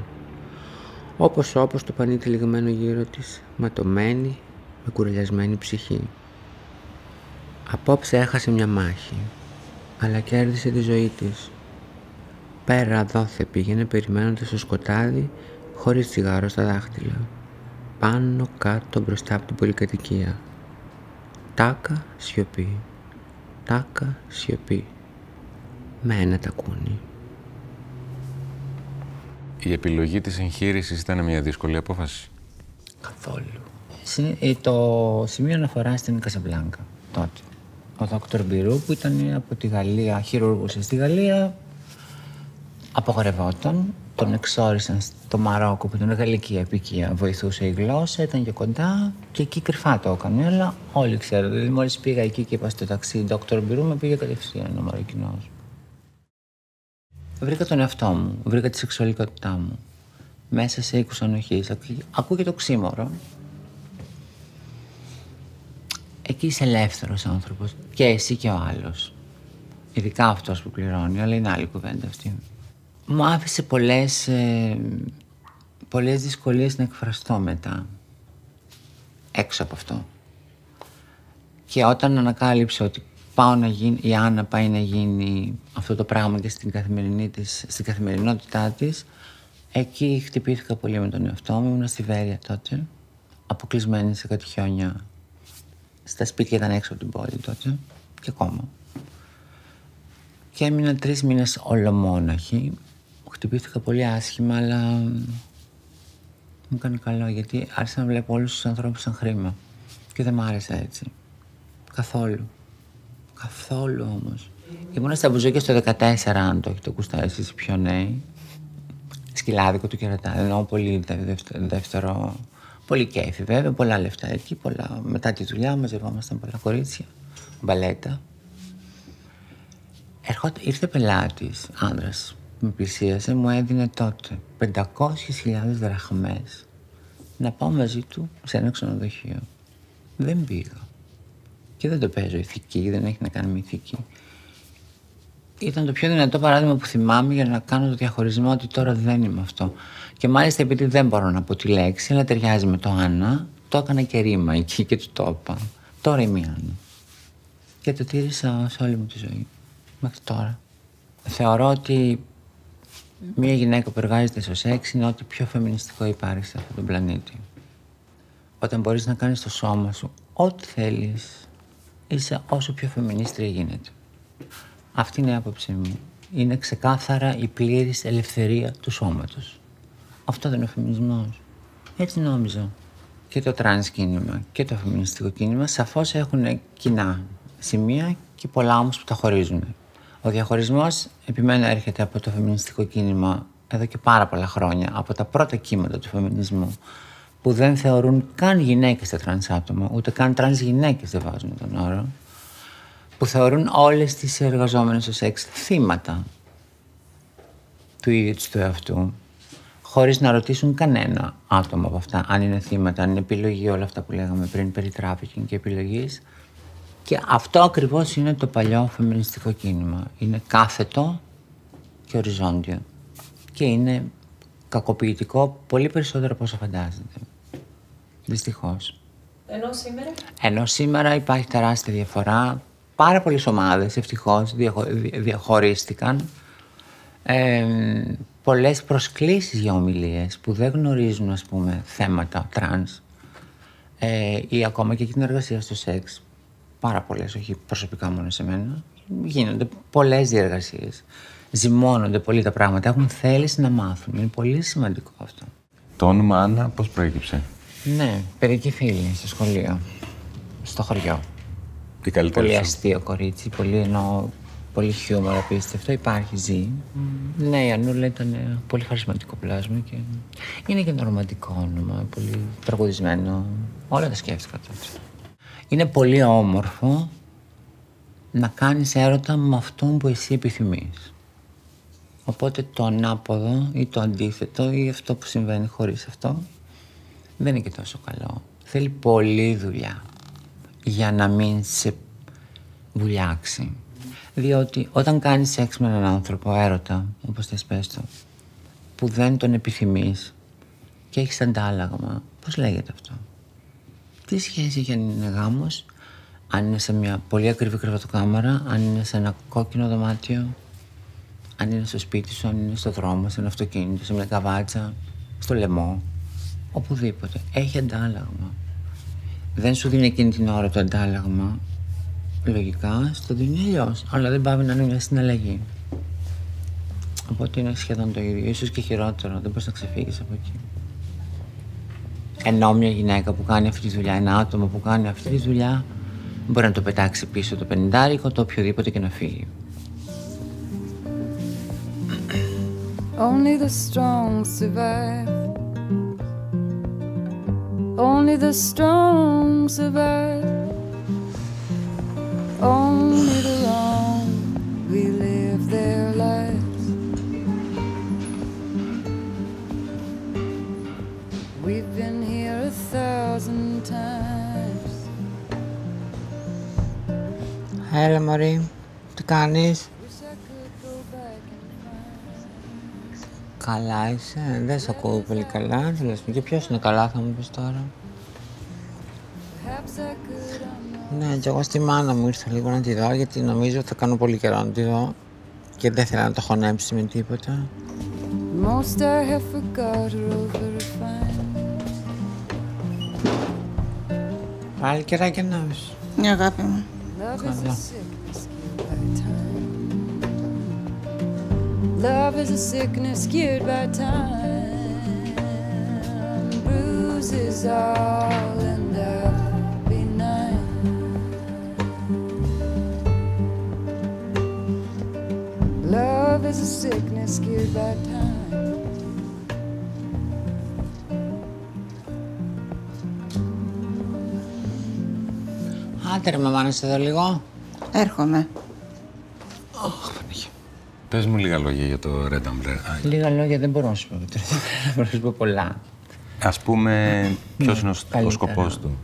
Όπως όπως το πανί τυλιγμένο γύρω της, ματωμένη, με κουρελιασμένη ψυχή. Απόψε έχασε μια μάχη, αλλά κέρδισε τη ζωή της. Πέρα δόθε πήγαινε περιμένοντας το σκοτάδι, χωρίς τσιγάρο στα δάχτυλα. Πάνω κάτω μπροστά από την πολυκατοικία. Τάκα σιωπή, τάκα σιωπή, με ένα τακούνι. Η επιλογή της εγχείρησης ήταν μια δύσκολη απόφαση? Καθόλου. Το σημείο αναφοράς στην Κασαμπλάνκα τότε. Ο δόκτωρ Μπυρού που ήταν από τη Γαλλία, χειρούργος στη Γαλλία, απογορευόταν. Τον εξόρισαν στο Μαρόκο που ήταν γαλλική επικία, βοηθούσε η γλώσσα, ήταν και κοντά και εκεί κρυφά το έκανε, αλλά όλοι ξέρουν. Δηλαδή, μόλις πήγα εκεί και είπα στο ταξί, δόκτωρ Μπυρού, με πήγε κατευθείαν ο Μαροκινός. Βρήκα τον εαυτό μου, βρήκα τη σεξουαλικότητά μου. Μέσα σε οίκους ανοχής, ακούγεται το ξύμορο. Εκεί είσαι ελεύθερος άνθρωπος, και εσύ και ο άλλος. Ειδικά αυτός που πληρώνει, αλλά είναι άλλη κουβέντα αυτή. Μου άφησε πολλές, ε, πολλές δυσκολίες να εκφραστώ μετά, έξω από αυτό. Και όταν ανακάλυψα ότι πάω να γίνει, η Άννα πάει να γίνει αυτό το πράγμα και στην, καθημερινή της, στην καθημερινότητά της, εκεί χτυπήθηκα πολύ με τον εαυτό μου, ήμουν στη Βέρεια τότε, αποκλεισμένη σε κάτι χιόνια. Στα σπίτια ήταν έξω από την πόλη τότε και ακόμα. Και έμεινα τρεις μήνες ολομόναχη. Χτυπήθηκα πολύ άσχημα, αλλά μου έκανε καλό, γιατί άρχισα να βλέπω όλους τους ανθρώπους σαν χρήμα. Και δεν μ' άρεσε έτσι. Καθόλου. Καθόλου όμως. Ήμουνα στα μπουζούκια στο δεκατέσσερα, αν το έχετε ακουστά εσείς πιο νέοι. Σκυλάδικο του κερατά. Εννοώ πολύ δεύτερο. Πολύ κέφι βέβαια, πολλά λεφτά εκεί. Πολλά... Μετά τη δουλειά μαζευόμασταν πολλά κορίτσια. Μπαλέτα. Ερχόταν, ήρθε πελάτης, άνδρας, με πλησίασε, μου έδινε τότε πεντακόσιες χιλιάδες δραχμές να πάω μαζί του σε ένα ξενοδοχείο. Δεν πήγα. Και δεν το παίζω ηθική, δεν έχει να κάνει με ηθική. Ήταν το πιο δυνατό παράδειγμα που θυμάμαι για να κάνω το διαχωρισμό ότι τώρα δεν είμαι αυτό. Και μάλιστα επειδή δεν μπορώ να πω τη λέξη, αλλά ταιριάζει με το Άννα, το έκανα και ρήμα εκεί και του το είπα. Τώρα είμαι η Άννα. Και το τήρησα σε όλη μου τη ζωή. Μέχρι τώρα. Θεωρώ ότι μία γυναίκα που εργάζεται στο σεξ είναι ό,τι πιο φεμινιστικό υπάρχει σε αυτόν τον πλανήτη. Όταν μπορείς να κάνεις το σώμα σου ό,τι θέλεις, είσαι όσο πιο φεμινίστρια γίνεται. Αυτή είναι η άποψή μου. Είναι ξεκάθαρα η πλήρης ελευθερία του σώματος. Αυτό δεν είναι ο φεμινισμός. Έτσι νόμιζα. Και το τρανς κίνημα και το φεμινιστικό κίνημα σαφώς έχουν κοινά σημεία και πολλά όμως που τα χωρίζουν. Ο διαχωρισμός, επιμένω, έρχεται από το φεμινιστικό κίνημα εδώ και πάρα πολλά χρόνια, από τα πρώτα κύματα του φεμινισμού, που δεν θεωρούν καν γυναίκες τα τρανς άτομα, ούτε καν τρανς γυναίκες δεν βάζουν τον όρο, που θεωρούν όλες τις εργαζόμενες ως σεξ θύματα του ίδιου του εαυτού, χωρίς να ρωτήσουν κανένα άτομο από αυτά, αν είναι θύματα, αν είναι επιλογή, όλα αυτά που λέγαμε πριν περί τράφικινγκ και επιλογής. Και αυτό ακριβώς είναι το παλιό φεμινιστικό κίνημα. Είναι κάθετο και οριζόντιο. Και είναι κακοποιητικό πολύ περισσότερο από όσο φαντάζεται. Δυστυχώς. Ενώ σήμερα. Ενώ σήμερα υπάρχει τεράστια διαφορά. Πάρα πολλές ομάδες ευτυχώς διαχω... διαχωρίστηκαν. Ε, πολλές προσκλήσεις για ομιλίες που δεν γνωρίζουν, ας πούμε, θέματα τρανς ε, ή ακόμα και την εργασία στο σεξ. Πάρα πολλές, όχι προσωπικά μόνο σε μένα. Γίνονται πολλές διεργασίες. Ζυμώνονται πολύ τα πράγματα. Έχουν θέληση να μάθουν. Είναι πολύ σημαντικό αυτό. Το όνομα Άννα πώς προέκυψε? Ναι, παιδική φίλη στο σχολείο. Στο χωριό. Τι καλύτερη. Πολύ αστείο κορίτσι. Πολύ εννοώ. Πολύ χιούμορ, απίστευτο. Υπάρχει, ζει. Mm. Ναι, η Ανούλα ήταν πολύ χαρισματικό πλάσμα. Και... Είναι και ένα ρομαντικό όνομα. Πολύ τραγουδισμένο. Όλα τα σκέφτηκα τότε. Είναι πολύ όμορφο, να κάνεις έρωτα με αυτόν που εσύ επιθυμείς. Οπότε το ανάποδο ή το αντίθετο ή αυτό που συμβαίνει χωρίς αυτό δεν είναι και τόσο καλό. Θέλει πολλή δουλειά για να μην σε βουλιάξει. Διότι όταν κάνεις σεξ με έναν άνθρωπο έρωτα, όπως θες πες το, που δεν τον επιθυμείς και έχεις αντάλλαγμα, πώς λέγεται αυτό? Τι σχέση για να είναι γάμος, αν είναι σε μια πολύ ακριβή κρεβατοκάμαρα, αν είναι σε ένα κόκκινο δωμάτιο, αν είναι στο σπίτι σου, αν είναι στο δρόμο, σε ένα αυτοκίνητο, σε μια καβάτσα, στο λαιμό, οπουδήποτε. Έχει αντάλλαγμα. Δεν σου δίνει εκείνη την ώρα το αντάλλαγμα. Λογικά, στο δίνει αλλιώς, αλλά δεν πάβει να είναι μια συναλλαγή. Οπότε είναι σχεδόν το ίδιο, ίσως και χειρότερο, δεν μπορείς να ξεφύγεις από εκεί. Ενώ μια γυναίκα που κάνει αυτή τη δουλειά, ένα άτομο που κάνει αυτή τη δουλειά, μπορεί να το πετάξει πίσω το πενηντάρικο, το οποιοδήποτε και να φύγει. Only the strong survive. Only the strong survive. Only the wrong relive their lives. We've been here a thousand times. Έλα μωρή, τι κάνεις? Καλά είσαι, δεν σ' ακούω πολύ καλά. Τι λες, και ποιος είναι καλά θα μου πεις τώρα? Ναι, κι εγώ στη μάνα μου ήρθα λίγο να τη δω, γιατί νομίζω ότι θα κάνω πολύ καιρό να τη δω και δεν θέλω να το χωνέψει με τίποτα. Πάλι καιράκια να είσαι. Ναι, αγάπη μου. Καλά. Love is a sickness cured by time. Bruises all and I'll be nine. Love is a sickness cured by time. Άντε ρε μαμά, να είσαι εδώ λίγο. Έρχομαι. Πες μου λίγα λόγια για το Red Umbrella. Λίγα λόγια δεν μπορώ να σου πω. Δεν μπορώ να σου πω πολλά. Ας πούμε, ποιος είναι ο σκοπός του?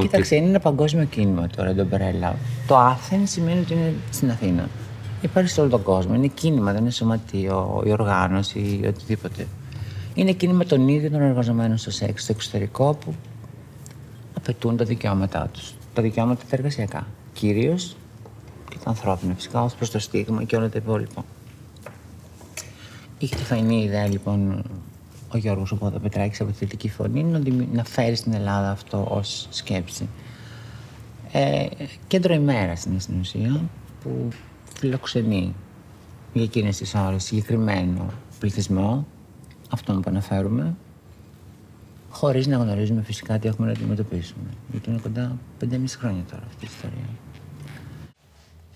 Κοίταξε, είναι ένα παγκόσμιο κίνημα το Red Umbrella. Το Athens σημαίνει ότι είναι στην Αθήνα. Υπάρχει σε όλο τον κόσμο. Είναι κίνημα, δεν είναι σωματείο, η οργάνωση ή οτιδήποτε. Είναι κίνημα των ίδιων των εργαζομένων στο σεξ, στο εξωτερικό, που απαιτούν τα δικαιώματά τους. Τα δικαιώματα τα εργασιακά. Κυρίως. Και τα ανθρώπινα φυσικά, ως προς το στίγμα και όλα τα υπόλοιπα. Είχε τη φανή ιδέα λοιπόν ο Γιώργος Πυρπασόπουλος από τη Θετική Φωνή να φέρει στην Ελλάδα αυτό ως σκέψη. Ε, κέντρο ημέρας είναι στην ουσία, που φιλοξενεί για εκείνες τις ώρες συγκεκριμένο πληθυσμό, αυτόν που αναφέρουμε, χωρίς να γνωρίζουμε φυσικά τι έχουμε να αντιμετωπίσουμε. Γιατί είναι κοντά πέντε και μισό χρόνια τώρα αυτή η ιστορία.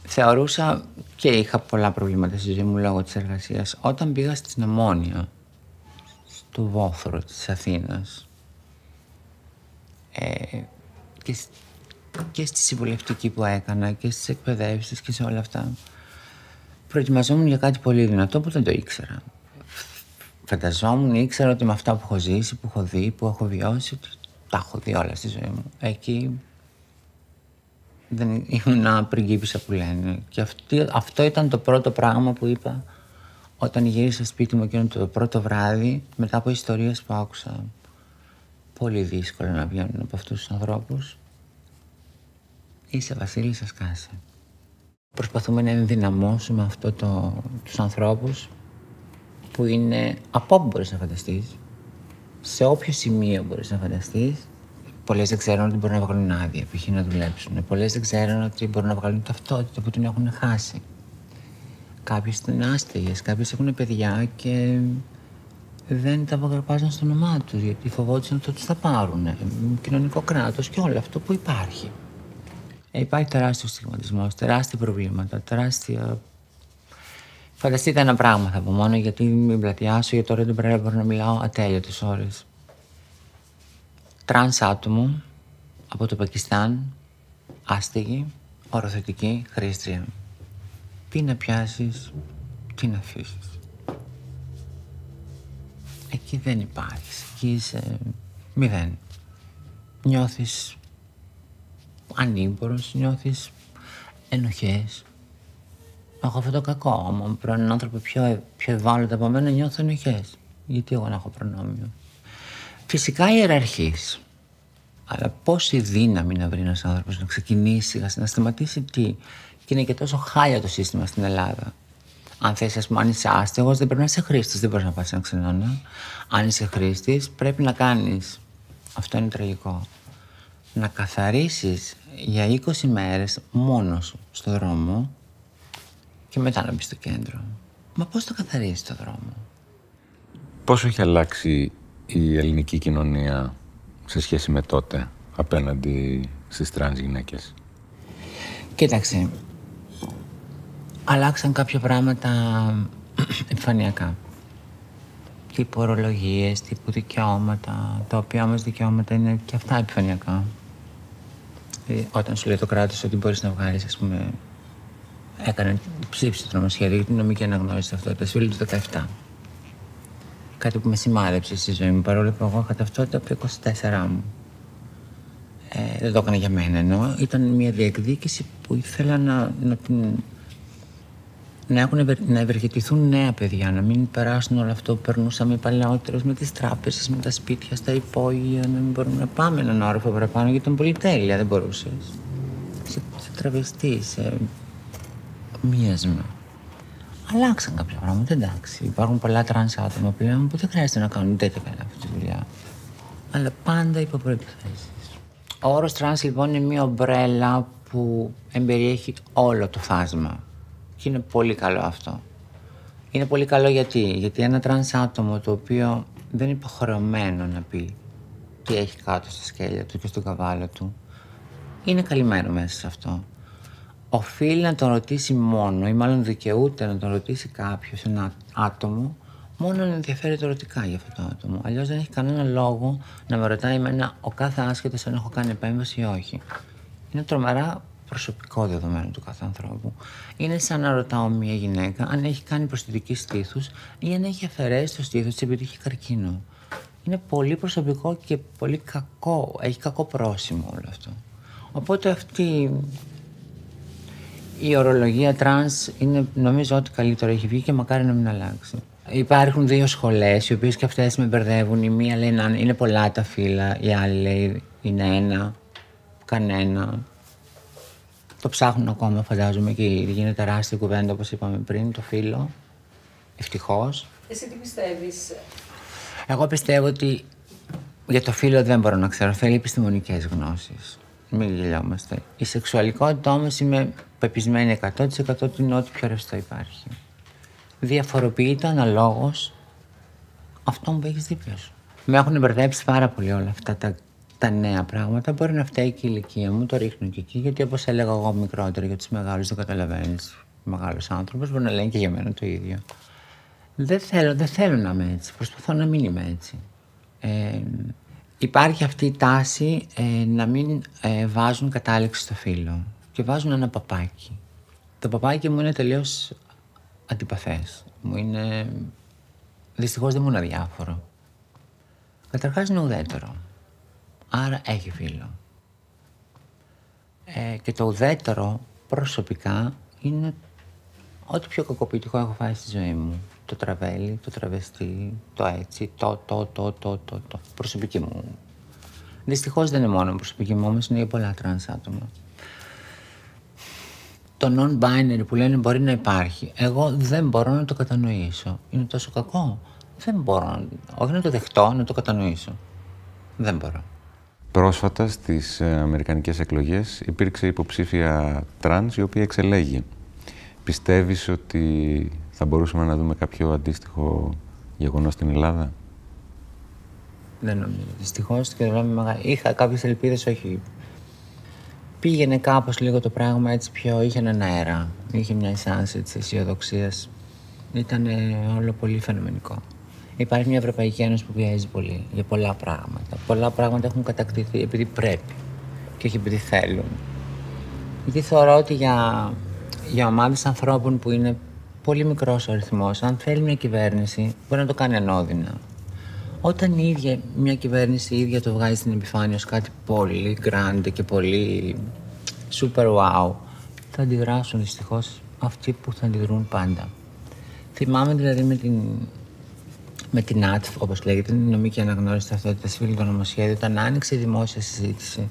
Θεωρούσα και είχα πολλά προβλήματα στη ζωή μου λόγω της εργασίας. Όταν πήγα στην Ομόνια, στο Βόθρο της Αθήνας ε, και, και στη συμβουλευτική που έκανα και στις εκπαιδεύσεις και σε όλα αυτά, προετοιμαζόμουν για κάτι πολύ δυνατό που δεν το ήξερα. Φανταζόμουν, ήξερα ότι με αυτά που έχω ζήσει, που έχω δει, που έχω βιώσει, τα έχω δει όλα στη ζωή μου. Εκεί δεν ήμουν πριγκίπισσα που λένε. Και αυτή, αυτό ήταν το πρώτο πράγμα που είπα όταν γύρισα σπίτι μου εκείνο το πρώτο βράδυ, μετά από ιστορίες που άκουσα. Πολύ δύσκολο να βγαίνουν από αυτούς τους ανθρώπους. Είσαι βασίλισσα, σκάσε. Προσπαθούμε να ενδυναμώσουμε αυτό το, τους ανθρώπους που είναι από όπου μπορείς να φανταστείς, σε όποιο σημείο μπορείς να φανταστείς. Πολλές δεν ξέρουν ότι μπορούν να βγάλουν άδεια, π.χ. να δουλέψουν. Πολλές δεν ξέρουν ότι μπορούν να βγάλουν ταυτότητα που την έχουν χάσει. Κάποιες είναι άστεγες, κάποιες έχουν παιδιά και δεν τα βαγραπάζαν στο όνομά τους, γιατί φοβόντουσαν ότι τους θα πάρουν. Κοινωνικό κράτος και όλο αυτό που υπάρχει. Υπάρχει τεράστιος στιγματισμός, τεράστια προβλήματα, τεράστια. Φανταστείτε ένα πράγμα θα πω μόνο, γιατί μην πλατιάσω, γιατί τώρα δεν μπορώ να μιλάω ατέλειωτες ώρες. Τρανς άτομο από το Πακιστάν, άστεγη, οροθετική χρήστρια. Τι να πιάσεις, τι να αφήσεις. Εκεί δεν υπάρχεις, εκεί είσαι μηδέν. Νιώθεις ανήμπορος, νιώθεις ενοχές. Έχω αυτό το κακό, όμως πρώην έναν άνθρωπο πιο, πιο ευάλωτο από μένα νιώθω ενοχές. Γιατί εγώ να έχω προνόμιο. Φυσικά ιεραρχείς. Αλλά πόση δύναμη να βρει ένας άνθρωπος να ξεκινήσει, να σταματήσει τι. Και είναι και τόσο χάλια το σύστημα στην Ελλάδα. Αν θες, ας πούμε, αν είσαι άστεγος, δεν πρέπει να είσαι χρήστης, δεν μπορείς να πας σε ένα ξενώνα. Αν είσαι χρήστης, πρέπει να κάνεις. Αυτό είναι τραγικό. Να καθαρίσεις για είκοσι μέρες μόνος σου στον δρόμο και μετά να μπεις στο κέντρο. Μα πώς το καθαρίζεις το δρόμο. Πώς έχει αλλάξει η ελληνική κοινωνία σε σχέση με τότε απέναντι στις τρανς γυναίκες? Κοίταξε, αλλάξαν κάποια πράγματα επιφανειακά. Τύπου ορολογίες, τύπου δικαιώματα, τα οποία όμως δικαιώματα είναι και αυτά επιφανειακά. Δηλαδή, όταν σου λέει το κράτος ότι μπορείς να βγάλεις, ας πούμε, έκανε ψήφιση το νομοσχέδιο για την νομική αναγνώριση ταυτότητας, του δύο χιλιάδες δεκαεπτά. Κάτι που με σημάδεψε στη ζωή μου, παρόλο που εγώ είχα ταυτότητα από είκοσι τέσσερα μου. Ε, δεν το έκανα για μένα εννοώ. Ήταν μια διεκδίκηση που ήθελα να, να, να, έχουν, να ευεργετηθούν νέα παιδιά, να μην περάσουν όλο αυτό που περνούσαμε οι παλαιότερες με τις τράπεζες, με τα σπίτια, στα υπόγεια, να μην μπορούμε να πάμε έναν όροφο παραπάνω γιατί ήταν πολυτέλεια, δεν μπορούσες. Σε, σε τραβεστή, σε μίασμα. Αλλάξαν κάποια πράγματα, εντάξει. Υπάρχουν πολλά τρανς άτομα πλέον που δεν χρειάζεται να κάνουν τέτοια καλά αυτή τη δουλειά. Αλλά πάντα υπό προϋποθέσεις. Ο όρος τρανς λοιπόν είναι μια ομπρέλα που εμπεριέχει όλο το φάσμα. Και είναι πολύ καλό αυτό. Είναι πολύ καλό γιατί, γιατί ένα τρανς άτομο το οποίο δεν είναι υποχρεωμένο να πει τι έχει κάτω στα σκέλια του και στον καβάλο του, είναι καλυμμένο μέσα σε αυτό. Οφείλει να τον ρωτήσει μόνο, ή μάλλον δικαιούται να τον ρωτήσει κάποιος, ένα άτομο, μόνο αν ενδιαφέρεται ερωτικά για αυτό το άτομο. Αλλιώς δεν έχει κανένα λόγο να με ρωτάει εμένα ο κάθε άσχετος αν έχω κάνει επέμβαση ή όχι. Είναι τρομερά προσωπικό δεδομένο του κάθε ανθρώπου. Είναι σαν να ρωτάω μια γυναίκα αν έχει κάνει προσθετική στήθους ή αν έχει αφαιρέσει το στήθος της επειδή έχει καρκίνο. Είναι πολύ προσωπικό και πολύ κακό. Έχει κακό πρόσημο όλο αυτό. Οπότε αυτή η ορολογία τρανς είναι, νομίζω, ότι καλύτερο έχει βγει και μακάρι να μην αλλάξει. Υπάρχουν δύο σχολές, οι οποίες και αυτές με μπερδεύουν. Η μία λέει να είναι πολλά τα φύλλα, η άλλη λέει είναι ένα, κανένα. Το ψάχνουν ακόμα, φαντάζομαι, και γίνεται τεράστια κουβέντα, όπως είπαμε πριν, το φύλλο. Ευτυχώς. Εσύ τι πιστεύεις? Εγώ πιστεύω ότι για το φύλλο δεν μπορώ να ξέρω. Θέλει επιστημονικές γνώσεις. Μην γελιόμαστε. Η σεξουαλικότητα όμως είμαι πεπισμένη εκατό τοις εκατό ότι είναι ό,τι πιο ρευστό υπάρχει. Διαφοροποιείται αναλόγως αυτόν που έχεις δίπλα σου. Με έχουν μπερδέψει πάρα πολύ όλα αυτά τα, τα νέα πράγματα. Μπορεί να φταίει και η ηλικία μου, το ρίχνω και εκεί, γιατί όπως έλεγα εγώ μικρότερο για τους μεγάλους, δεν καταλαβαίνεις. Μεγάλος άνθρωπος μπορεί να λένε και για μένα το ίδιο. Δεν θέλω, δεν θέλω να είμαι έτσι. Προσπαθώ να μην είμαι έτσι. Ε, υπάρχει αυτή η τάση ε, να μην ε, βάζουν κατάληξη στο φύλλο και βάζουν ένα παπάκι. Το παπάκι μου είναι τελείως αντιπαθές. Μου είναι... Δυστυχώς δεν μου είναι αδιάφορο. Καταρχάς είναι ουδέτερο. Άρα έχει φύλλο. Ε, και το ουδέτερο προσωπικά είναι ό,τι πιο κακοποιητικό έχω φάει στη ζωή μου. Το τραβέλι, το τραβεστή, το έτσι, το, το, το, το, το, το. Προσωπική μου. Δυστυχώς δεν είναι μόνο προσωπική μου, όμως είναι για πολλά τρανς άτομα. Το non-binary που λένε μπορεί να υπάρχει. Εγώ δεν μπορώ να το κατανοήσω. Είναι τόσο κακό. Δεν μπορώ. Όχι να το δεχτώ, να το κατανοήσω. Δεν μπορώ. Πρόσφατα στις αμερικανικές εκλογές υπήρξε υποψήφια τρανς η οποία εξελέγει. Πιστεύεις ότι θα μπορούσαμε να δούμε κάποιο αντίστοιχο γεγονός στην Ελλάδα? Δεν νομίζω. Δυστυχώς είχα κάποιες ελπίδες, όχι. Πήγαινε κάπως λίγο το πράγμα έτσι πιο, είχε έναν αέρα, είχε μια αισθάνση της αισιοδοξίας. Ήταν όλο πολύ φαινομενικό. Υπάρχει μια Ευρωπαϊκή Ένωση που πιέζει πολύ για πολλά πράγματα. Πολλά πράγματα έχουν κατακτηθεί επειδή πρέπει και όχι επειδή θέλουν. Επειδή θεωρώ ότι για, για ομάδες ανθρώπων που είναι πολύ μικρός ο αριθμός, αν θέλει μια κυβέρνηση, μπορεί να το κάνει ανώδυνα. Όταν η ίδια μια κυβέρνηση η ίδια το βγάζει στην επιφάνεια ως κάτι πολύ grande και πολύ super wow, θα αντιδράσουν δυστυχώς αυτοί που θα αντιδρούν πάντα. Θυμάμαι δηλαδή με την, με την ΝΑΤΦ, όπως λέγεται, την νομική αναγνώριση ταυτότητας φύλου, το νομοσχέδιο, όταν άνοιξε η δημόσια συζήτηση,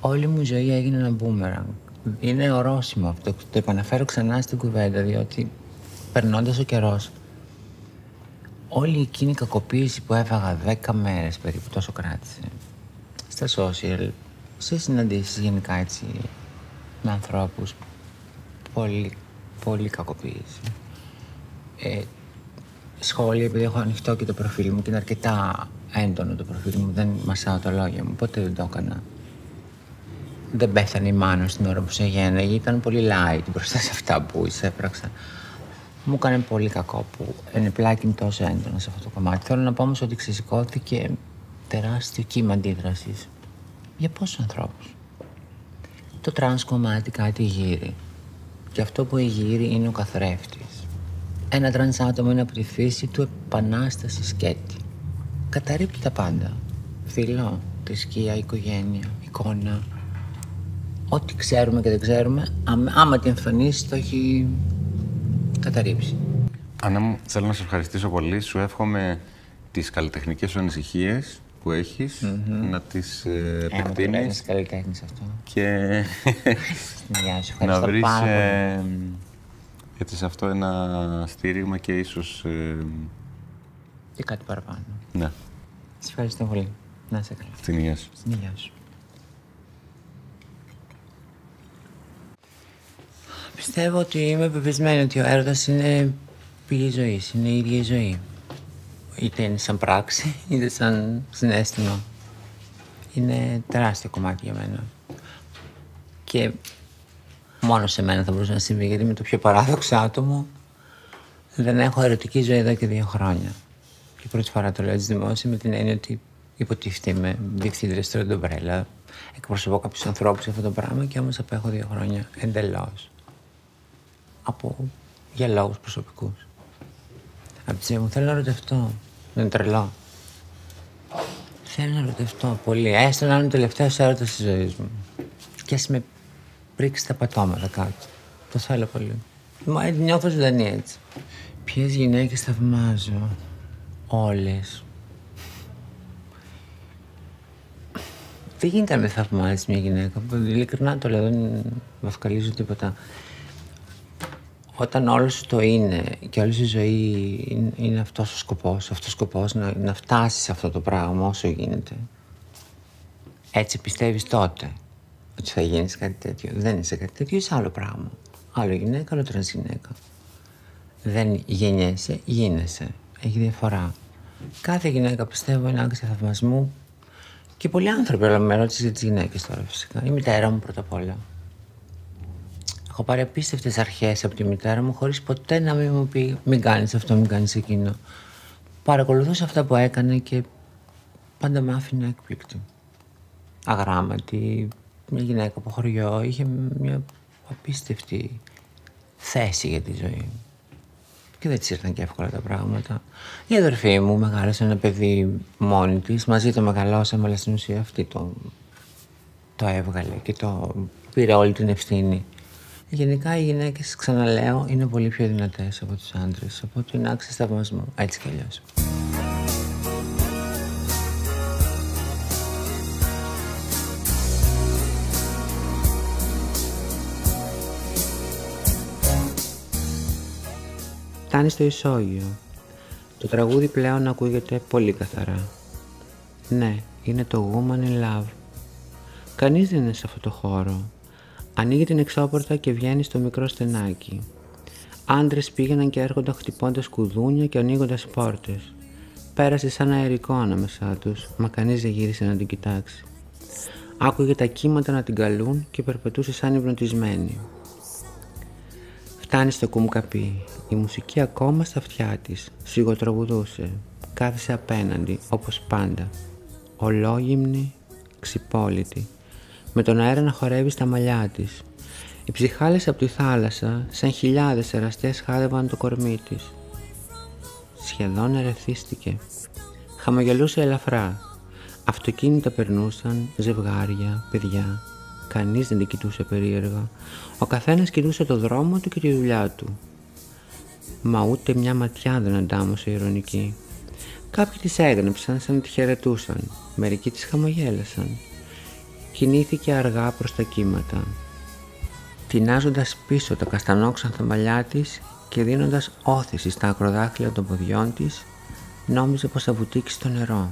όλη μου η ζωή έγινε ένα μπούμεραγκ. Είναι ορόσημο αυτό. Το επαναφέρω ξανά στην κουβέντα, διότι περνώντας ο καιρός, όλη εκείνη η κακοποίηση που έφαγα δέκα μέρες περίπου, τόσο κράτησε, στα social, σε συναντήσεις γενικά έτσι, με ανθρώπους, πολύ, πολύ κακοποίηση. Ε, σχόλια, επειδή έχω ανοιχτό και το προφίλ μου και είναι αρκετά έντονο το προφίλ μου, δεν μασάω τα λόγια μου, ποτέ δεν το έκανα. Δεν πέθανε η μάνα στην ώρα που σε γένναγε, ήταν πολύ light μπροστά σε αυτά που εισέπραξα. Μου έκανε πολύ κακό που ενεπλάκει τόσο έντονα σε αυτό το κομμάτι. Θέλω να πω όμως ότι ξεσηκώθηκε τεράστιο κύμα αντίδρασης. Για πόσους ανθρώπους. Το τρανς κομμάτι κάτι γύρει. Και αυτό που γύρει είναι ο καθρέφτης. Ένα τρανς άτομο είναι από τη φύση του επανάσταση σκέτη. Καταρρίπτει τα πάντα. Φίλο, θρησκεία, οικογένεια, εικόνα. Ό,τι ξέρουμε και δεν ξέρουμε, άμα την εμφανίσει, το έχει καταρρύψει. Άννα μου, θέλω να σε ευχαριστήσω πολύ. Σου εύχομαι τις καλλιτεχνικές σου ανησυχίες που έχεις, mm-hmm. να τις ε, επεκτείνεις. Ε, καλλιτέχνης αυτό. Και να βρεις ε, έτσι σε αυτό ένα στήριγμα και ίσως... Ε... και κάτι παραπάνω. Ναι. Σε ευχαριστώ πολύ. Να είσαι καλά. Στην υγεία σου. Στην υγεία σου. Πιστεύω ότι είμαι πεπισμένη ότι ο έρωτας είναι πηγή ζωής, είναι η ίδια η ζωή. Είτε είναι σαν πράξη, είτε σαν συναίσθημα. Είναι τεράστιο κομμάτι για μένα. Και μόνο σε μένα θα μπορούσε να συμβεί, γιατί είμαι το πιο παράδοξο άτομο. Δεν έχω ερωτική ζωή εδώ και δύο χρόνια. Και πρώτη φορά το λέω έτσι δημόσια με την έννοια ότι υποτίθεται είμαι διευθύντρια στο Red Umbrella. Εκπροσωπώ κάποιους ανθρώπους σε αυτό το πράγμα και όμως απέχω δύο χρόνια εντελώς. Από... για λόγους προσωπικούς. Απ' τη ζωή μου θέλω να ερωτευτώ. Δεν είναι τρελό. Θέλω να ερωτευτώ πολύ. Έστω να είναι ο τελευταίος έρωτας της ζωής μου. Κι ας με πρίξει τα πατώματα κάτω. Το θέλω πολύ. Μα νιώθω ζωντανή έτσι. Ποιες γυναίκες θαυμάζω. Όλες. Δεν γίνεται να με θαυμάζεις μια γυναίκα. Ειλικρινά το λέω, δεν βαφκαλίζω τίποτα. Όταν όλο σου το είναι και όλη σου η ζωή είναι, είναι αυτός ο σκοπός, αυτός ο σκοπός να, να φτάσεις σε αυτό το πράγμα όσο γίνεται. Έτσι πιστεύεις τότε ότι θα γίνεις κάτι τέτοιο. Δεν είσαι κάτι τέτοιο, είσαι άλλο πράγμα. Άλλο γυναίκα, άλλο τρανς γυναίκα. Δεν γεννιέσαι, γίνεσαι. Έχει διαφορά. Κάθε γυναίκα πιστεύω είναι άξια θαυμασμού και πολλοί άνθρωποι, αλλά με ρώτησες για τις γυναίκες τώρα φυσικά. Η μητέρα μου πρώτα απ' όλα. Έχω πάρει απίστευτες αρχές από τη μητέρα μου, χωρίς ποτέ να μην μου πει «μην κάνεις αυτό, μην κάνεις εκείνο». Παρακολουθούσα αυτά που έκανε και πάντα με άφηνε έκπληκτη. Αγράμματη, μια γυναίκα από χωριό, είχε μια απίστευτη θέση για τη ζωή. Και δεν της ήρθαν και εύκολα τα πράγματα. Η αδερφή μου μεγάλωσε ένα παιδί μόνη της, μαζί το μεγαλώσαμε, αλλά στην ουσία αυτή το, το έβγαλε και το πήρε όλη την ευθύνη. Γενικά, οι γυναίκες, ξαναλέω, είναι πολύ πιο δυνατές από τους άντρες, από ότι είναι άξιες θαυμασμού, έτσι κι αλλιώς. Φτάνει στο ισόγειο. Το τραγούδι πλέον ακούγεται πολύ καθαρά. Ναι, είναι το Woman in Love. Κανείς δεν είναι σε αυτό το χώρο. Ανοίγει την εξώπορτα και βγαίνει στο μικρό στενάκι. Άντρες πήγαιναν και έρχονταν χτυπώντας κουδούνια και ανοίγοντας πόρτες. Πέρασε σαν αερικό ανάμεσά τους, μα κανείς δεν γύρισε να την κοιτάξει. Άκουγε τα κύματα να την καλούν και περπατούσε σαν υπνοτισμένη. Φτάνει στο κουμκαπί. Η μουσική ακόμα στα αυτιά της. Σιγοτραγουδούσε. Κάθισε απέναντι, όπως πάντα. Ολόγυμνη, ξυπόλυτη. με τον αέρα να χορεύει στα μαλλιά της. Οι ψυχάλες από τη θάλασσα, σαν χιλιάδες εραστές, χάρευαν το κορμί της. Σχεδόν ερεθίστηκε. Χαμογελούσε ελαφρά. Αυτοκίνητα περνούσαν, ζευγάρια, παιδιά. Κανείς δεν την κοιτούσε περίεργα. Ο καθένας κοιτούσε το δρόμο του και τη δουλειά του. Μα ούτε μια ματιά δεν αντάμωσε ειρωνική. Κάποιοι τις έγνεψαν σαν να τη χαιρετούσαν. Μερικοί τις χαμογέλασαν. Κινήθηκε αργά προς τα κύματα, τινάζοντας πίσω τα καστανόξανθα μαλλιά της και δίνοντας όθηση στα ακροδάχτυλα των ποδιών της, νόμιζε πως θα βουτήξει στο νερό.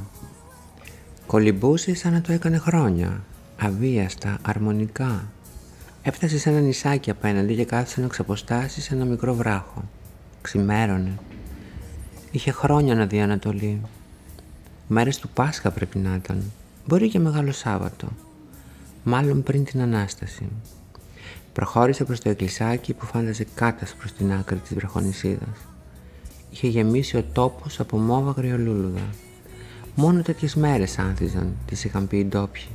Κολυμπούσε σαν να το έκανε χρόνια, αβίαστα, αρμονικά. Έφτασε σε ένα νησάκι απέναντι και κάθισε να ξαποστάσει σε ένα μικρό βράχο. Ξημέρωνε. Είχε χρόνια να δει Ανατολή. Μέρες του Πάσχα πρέπει να ήταν, μπορεί και Μεγάλο Σάββατο, μάλλον πριν την Ανάσταση. Προχώρησε προς το εκκλησάκι που φάνταζε κάτας προς την άκρη της βραχονησίδας. Είχε γεμίσει ο τόπος από μόβα αγριολούλουδα. Μόνο τέτοιες μέρες άνθιζαν, τις είχαν πει οι ντόπιοι.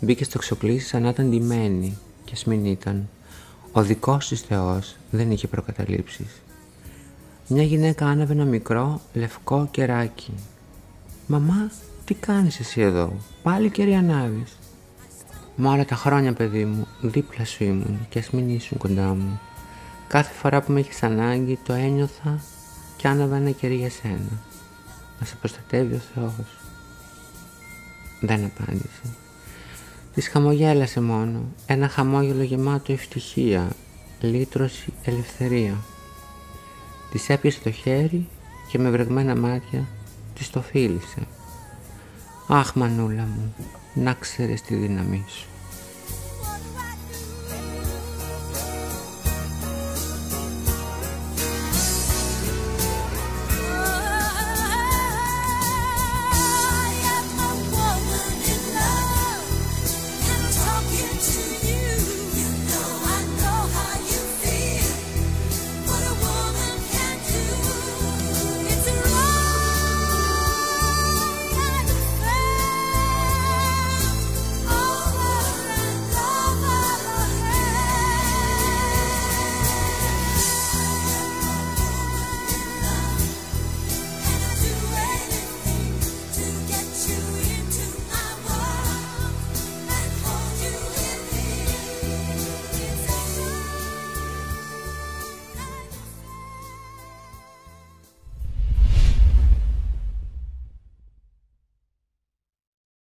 Μπήκε στο ξοκλήσι σαν να ήταν ντυμένη, κι ας μην ήταν. Ο δικός της Θεός δεν είχε προκαταλήψεις. Μια γυναίκα άναβε ένα μικρό λευκό κεράκι. «Μαμά, τι κάνεις εσύ εδώ, πάλι κερί ανάβεις?» «Μα όλα τα χρόνια, παιδί μου, δίπλα σου ήμουν και ας μην ήσουν κοντά μου. Κάθε φορά που με έχεις ανάγκη το ένιωθα και άναβα ένα κερί για σένα. Να σε προστατεύει ο Θεός». Δεν απάντησε. Της χαμογέλασε μόνο, ένα χαμόγελο γεμάτο ευτυχία, λύτρωση, ελευθερία. Της έπιασε το χέρι και με βρεγμένα μάτια της το φίλησε. «Αχ, μανούλα μου, να ξέρεις τη δύναμή σου».